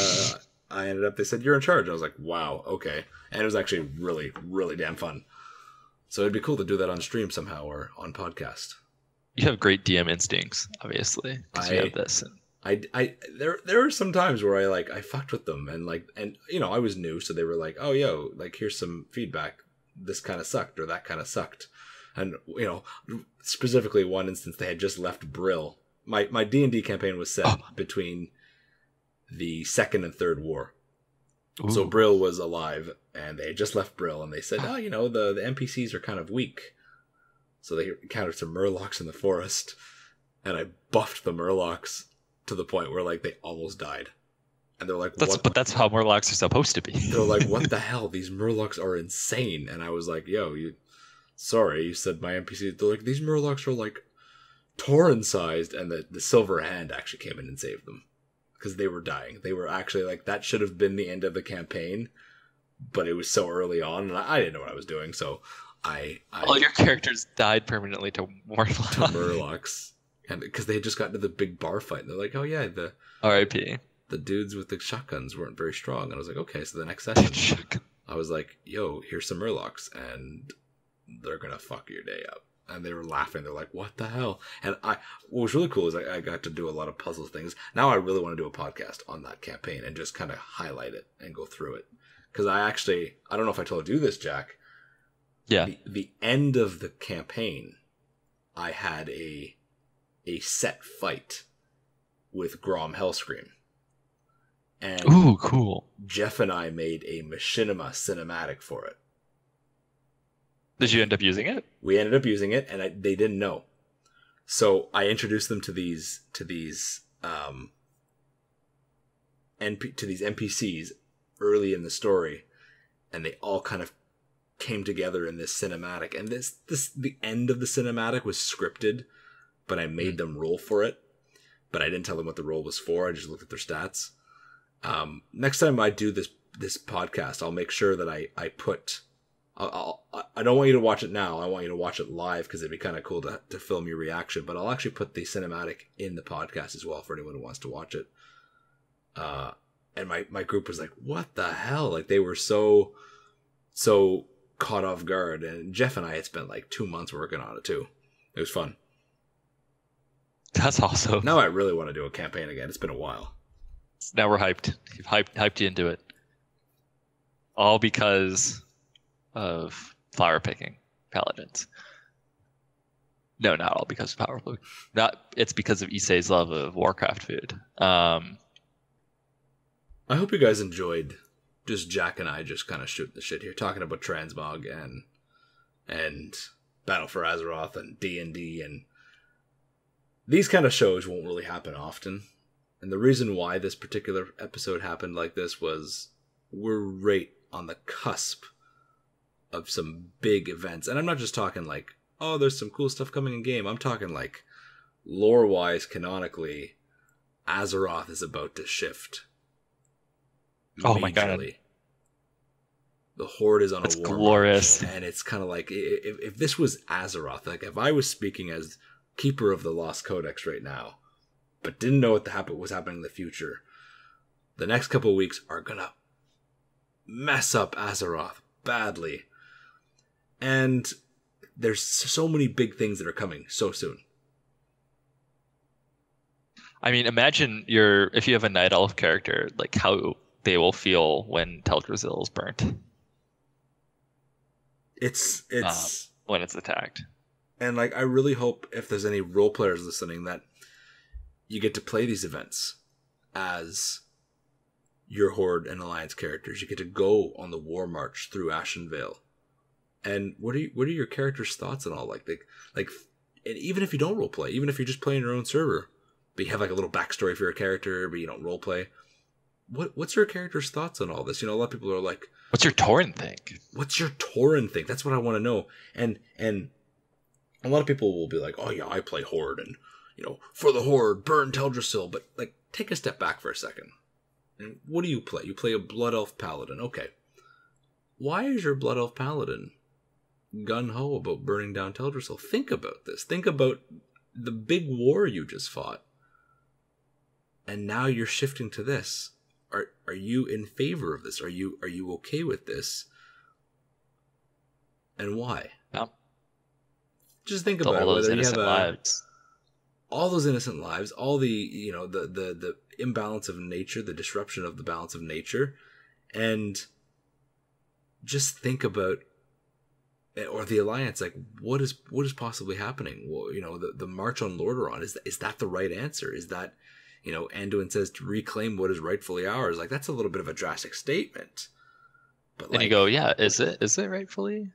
I ended up, they said, you're in charge. I was like, wow, okay. And it was actually really, really damn fun. So it'd be cool to do that on stream somehow or on podcast. You have great D M instincts, obviously, because you have this. I, I, there, there were some times where I like I fucked with them and like, and you know, I was new, so they were like, "Oh, yo, like here's some feedback. This kind of sucked, or that kind of sucked," and you know, specifically one instance they had just left Brill my my D and D campaign was set oh. between the Second and Third War. Ooh. So Brill was alive, and they had just left Brill, and they said, oh, you know, the, the N P Cs are kind of weak. So they encountered some Murlocs in the forest, and I buffed the Murlocs to the point where, like, they almost died. And they're like, that's, what? But that's how Murlocs are supposed to be. They're like, what the hell? These Murlocs are insane. And I was like, yo, you, sorry, you said my N P Cs. They're like, these Murlocs are, like, Tauren-sized, and the, the Silver Hand actually came in and saved them. Because they were dying. They were actually like, that should have been the end of the campaign, but it was so early on, and I, I didn't know what I was doing, so I... I All your characters died permanently to Murlocs. To Murlocs. And because they had just gotten to the big bar fight, and they're like, oh yeah, the... R I P The dudes with the shotguns weren't very strong, and I was like, okay, so the next session, I was like, yo, here's some Murlocs, and they're gonna fuck your day up. And they were laughing. They're like, what the hell? And I, what was really cool is I, I got to do a lot of puzzle things. Now I really want to do a podcast on that campaign and just kind of highlight it and go through it. Because I actually, I don't know if I told you this, Jack. Yeah. The, the end of the campaign, I had a a set fight with Grom Hellscream. And ooh, cool. Jeff and I made a machinima cinematic for it. Did you end up using it? We ended up using it, and I, they didn't know. So I introduced them to these to these um, NP, to these N P Cs early in the story, and they all kind of came together in this cinematic. And this this the end of the cinematic was scripted, but I made mm-hmm. them roll for it. But I didn't tell them what the roll was for. I just looked at their stats. Um, next time I do this this podcast, I'll make sure that I I put. I'll, I don't want you to watch it now. I want you to watch it live because it'd be kind of cool to, to film your reaction. But I'll actually put the cinematic in the podcast as well for anyone who wants to watch it. Uh, and my, my group was like, what the hell? Like, they were so, so caught off guard. And Jeff and I had spent like two months working on it too. It was fun. That's awesome. Now I really want to do a campaign again. It's been a while. Now we're hyped. You've hyped, hyped you into it. All because... of flower picking paladins. No, not all because of power blue. Not it's because of Issei's love of Warcraft food. Um, I hope you guys enjoyed just Jack and I just kind of shooting the shit here, talking about transmog and and Battle for Azeroth and D and D, and these kind of shows won't really happen often. And the reason why this particular episode happened like this was we're right on the cusp of some big events. And I'm not just talking like, oh, there's some cool stuff coming in game. I'm talking like lore-wise, canonically, Azeroth is about to shift. Oh majorly. My god. The Horde is on That's a war glorious. March, and it's kind of like, if, if this was Azeroth, like if I was speaking as Keeper of the Lost Codex right now, but didn't know what the happen was happening in the future, the next couple of weeks are gonna mess up Azeroth badly. And there's so many big things that are coming so soon. I mean, imagine your if you have a Night Elf character, like how they will feel when Teldrassil is burnt. It's it's um, when it's attacked. And like, I really hope if there's any role players listening that you get to play these events as your Horde and Alliance characters. You get to go on the war march through Ashenvale. And what are you, what are your characters' thoughts and all? Like, they, like, and even if you don't roleplay, even if you're just playing your own server, but you have like a little backstory for your character, but you don't roleplay, what what's your character's thoughts on all this? You know, a lot of people are like, what's your Tauren think? What's your Tauren think? That's what I want to know. And and a lot of people will be like, oh yeah, I play Horde, and you know, for the Horde, burn Teldrassil. But like, take a step back for a second. And what do you play? You play a Blood Elf Paladin. Okay. Why is your Blood Elf Paladin gung-ho about burning down Teldrassil? Think about this. Think about the big war you just fought. And now you're shifting to this. Are are you in favor of this? Are you are you okay with this? And why? No. Just think about it. All those innocent lives. All those innocent lives. All the, you know, the the the imbalance of nature, the disruption of the balance of nature. And just think about or the Alliance, like what is what is possibly happening? Well, you know, the the march on Lordaeron, is that, is that the right answer? Is that, you know, Anduin says to reclaim what is rightfully ours? Like, that's a little bit of a drastic statement. But like, and you go, yeah, is it is it rightfully?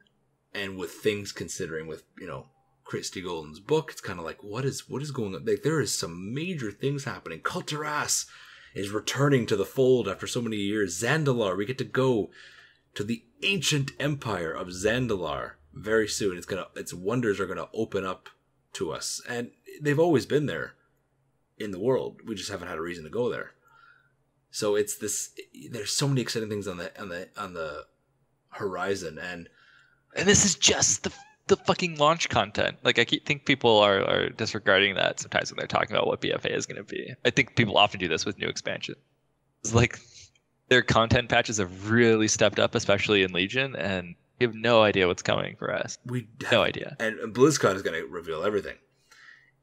And with things considering, with, you know, Christy Golden's book, it's kind of like, what is what is going on? Like, there is some major things happening. Kul Tiras is returning to the fold after so many years. Zandalar, we get to go to the ancient empire of Zandalar very soon. It's gonna, its wonders are gonna open up to us, and they've always been there in the world. We just haven't had a reason to go there. So it's this. There's so many exciting things on the on the on the horizon, and and this is just the the fucking launch content. Like, I keep, think people are are disregarding that sometimes when they're talking about what B F A is going to be. I think people often do this with new expansion. It's like, their content patches have really stepped up, especially in Legion, and we have no idea what's coming for us. We have no idea. And BlizzCon is going to reveal everything.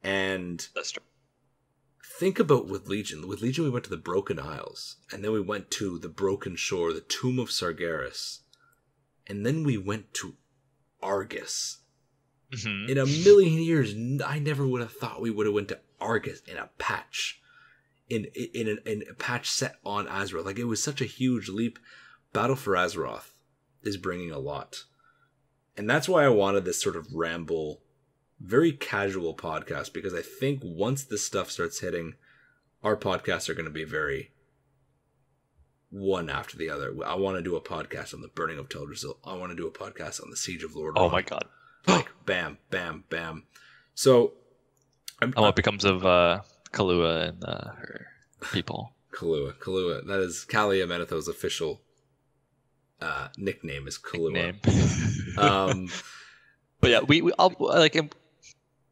And that's true. Think about with Legion. With Legion, we went to the Broken Isles, and then we went to the Broken Shore, the Tomb of Sargeras, and then we went to Argus. Mm-hmm. In a million years, I never would have thought we would have went to Argus in a patch. In in, in, in a patch set on Azeroth. Like, it was such a huge leap. Battle for Azeroth is bringing a lot. And that's why I wanted this sort of ramble, very casual podcast, because I think once this stuff starts hitting, our podcasts are going to be very one after the other. I want to do a podcast on the burning of Teldrassil. I want to do a podcast on the siege of Lordaeron. Oh my god. Like, bam, bam, bam. So, I'm, oh, I'm, it becomes of... Uh... Kahlua and uh, her people. Kahlua, Kahlua. That is Calia Menethil's official uh, nickname. Is Kahlua. Nickname. um, but yeah, we, we all, like,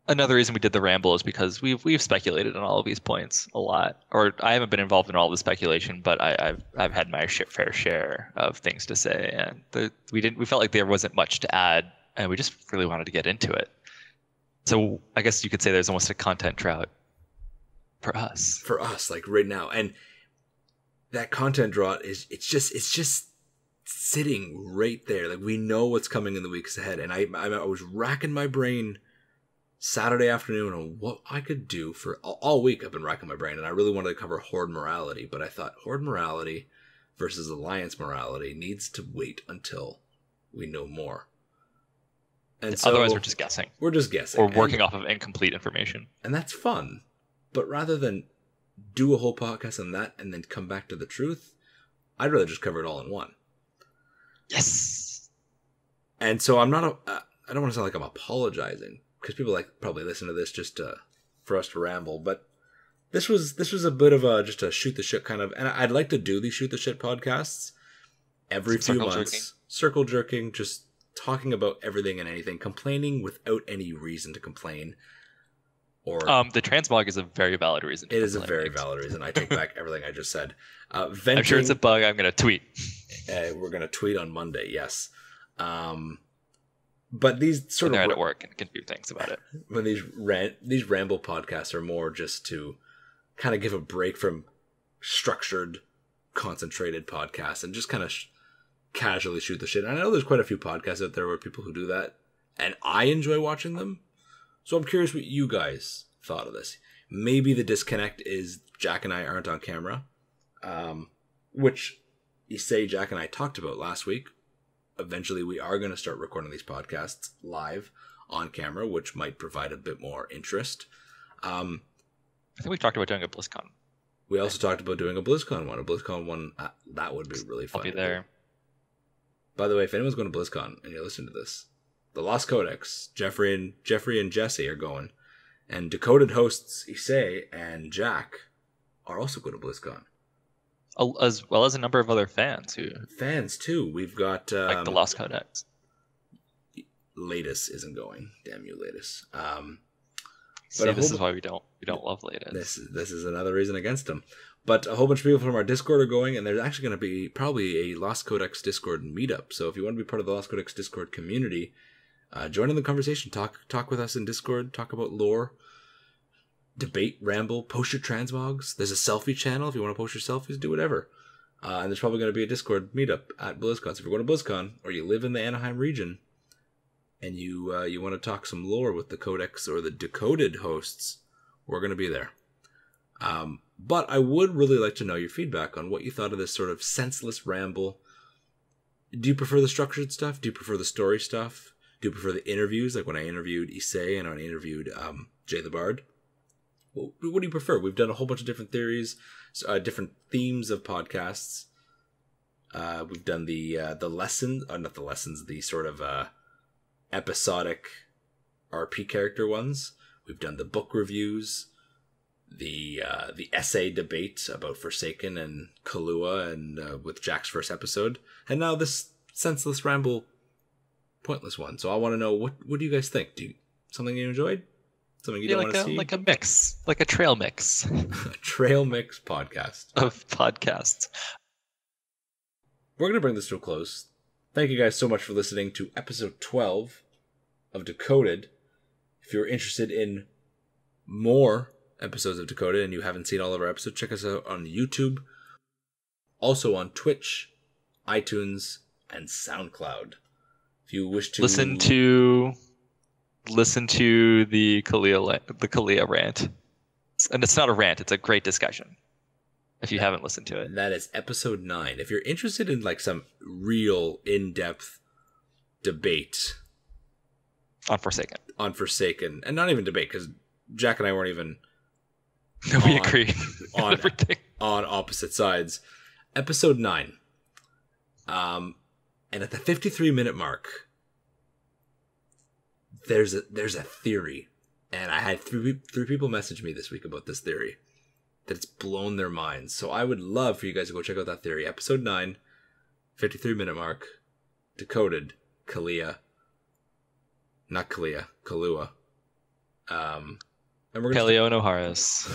another reason we did the ramble is because we've we've speculated on all of these points a lot. Or I haven't been involved in all the speculation, but I, I've I've had my fair share of things to say, and the, we didn't. We felt like there wasn't much to add, and we just really wanted to get into it. So I guess you could say there's almost a content drought. For us, for us, like right now, and that content drought is—it's just—it's just sitting right there. Like, we know what's coming in the weeks ahead, and I—I I was racking my brain Saturday afternoon on what I could do for all, all week. I've been racking my brain, and I really wanted to cover Horde morality, but I thought Horde morality versus Alliance morality needs to wait until we know more. And so, otherwise, we're just guessing. We're just guessing. Or working and, off of incomplete information, and that's fun. But rather than do a whole podcast on that and then come back to the truth, I'd rather just cover it all in one. Yes. And so I'm not, a, uh, I don't want to sound like I'm apologizing, because people like probably listen to this just to, for us to ramble. But this was, this was a bit of a, just a shoot the shit kind of, and I'd like to do these shoot the shit podcasts every few months. Circle jerking, just talking about everything and anything, complaining without any reason to complain. Or, um, the transmog is a very valid reason. It is a very valid reason. I take back everything I just said. Uh, venting, I'm sure it's a bug. I'm going to tweet. uh, we're going to tweet on Monday. Yes. Um, but these sort of at work and can do things about it. When these rant, these ramble podcasts are more just to kind of give a break from structured, concentrated podcasts and just kind of sh casually shoot the shit. And I know there's quite a few podcasts out there where people who do that, and I enjoy watching them. So I'm curious what you guys thought of this. Maybe the disconnect is Jack and I aren't on camera, um, which you say Jack and I talked about last week. Eventually, we are going to start recording these podcasts live on camera, which might provide a bit more interest. Um, I think we talked about doing a BlizzCon. We also talked about doing a BlizzCon one. A BlizzCon one, uh, that would be really fun. I'll be there. By the way, if anyone's going to BlizzCon and you're listening to this, The Lost Codex, Jeffrey and Jeffrey and Jesse are going, and Decoded hosts Issei and Jack are also going to BlizzCon, as well as a number of other fans who fans too. We've got um, like the Lost Codex. Latus isn't going. Damn you, Latus! Um, but See, this is why we don't we don't love Latus. This is, this is another reason against him. But a whole bunch of people from our Discord are going, and there's actually going to be probably a Lost Codex Discord meetup. So if you want to be part of the Lost Codex Discord community. Uh, join in the conversation. Talk talk with us in Discord. Talk about lore. Debate, ramble, post your transmogs. There's a selfie channel. If you want to post your selfies, do whatever. Uh, and there's probably going to be a Discord meetup at BlizzCon. So if you're going to BlizzCon or you live in the Anaheim region, and you uh, you want to talk some lore with the Codex or the Decoded hosts, we're going to be there. Um, but I would really like to know your feedback on what you thought of this sort of senseless ramble. Do you prefer the structured stuff? Do you prefer the story stuff? Do you prefer the interviews, like when I interviewed Issei and when I interviewed um, Jay the Bard? What do you prefer? We've done a whole bunch of different theories, uh, different themes of podcasts. Uh, we've done the uh, the lessons, uh, not the lessons, the sort of uh, episodic R P character ones. We've done the book reviews, the uh, the essay debate about Forsaken and Kahlua, and uh, with Jack's first episode, and now this senseless ramble, pointless one. So I want to know, what what do you guys think? Do you, something you enjoyed? Something you yeah, don't like want to see? Like a mix, like a trail mix. A trail mix podcast. Of podcasts. We're going to bring this to a close. Thank you guys so much for listening to episode twelve of Decoded. If you're interested in more episodes of Decoded and you haven't seen all of our episodes, check us out on YouTube. Also on Twitch, iTunes, and SoundCloud. If you wish to... Listen to... Listen to the Calia, the Calia rant. And it's not a rant, it's a great discussion. If you that, haven't listened to it. That is episode nine. If you're interested in like some real in-depth debate. On Forsaken. On Forsaken. And not even debate, because Jack and I weren't even... No, we on, agree. on, everything. On opposite sides. Episode nine. Um, and at the fifty-three minute mark... There's a there's a theory, and I had three three people message me this week about this theory, that it's blown their minds. So I would love for you guys to go check out that theory. Episode nine, fifty-three minute mark, Decoded, Calia, not Calia, Kahlua, um, and we're gonna Pelio and O'Haris.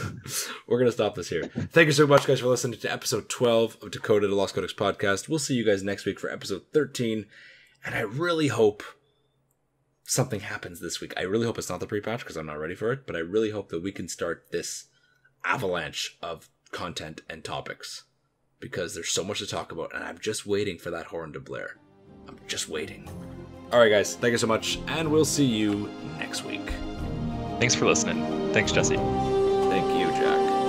We're gonna stop this here. Thank you so much, guys, for listening to episode twelve of Decoded, a Lost Codex podcast. We'll see you guys next week for episode thirteen, and I really hope something happens this week. I really hope it's not the pre-patch because I'm not ready for it, but I really hope that we can start this avalanche of content and topics, because there's so much to talk about, and I'm just waiting for that horn to blare. I'm just waiting. All right, guys, thank you so much, and we'll see you next week. Thanks for listening. Thanks, Jesse. Thank you, Jack.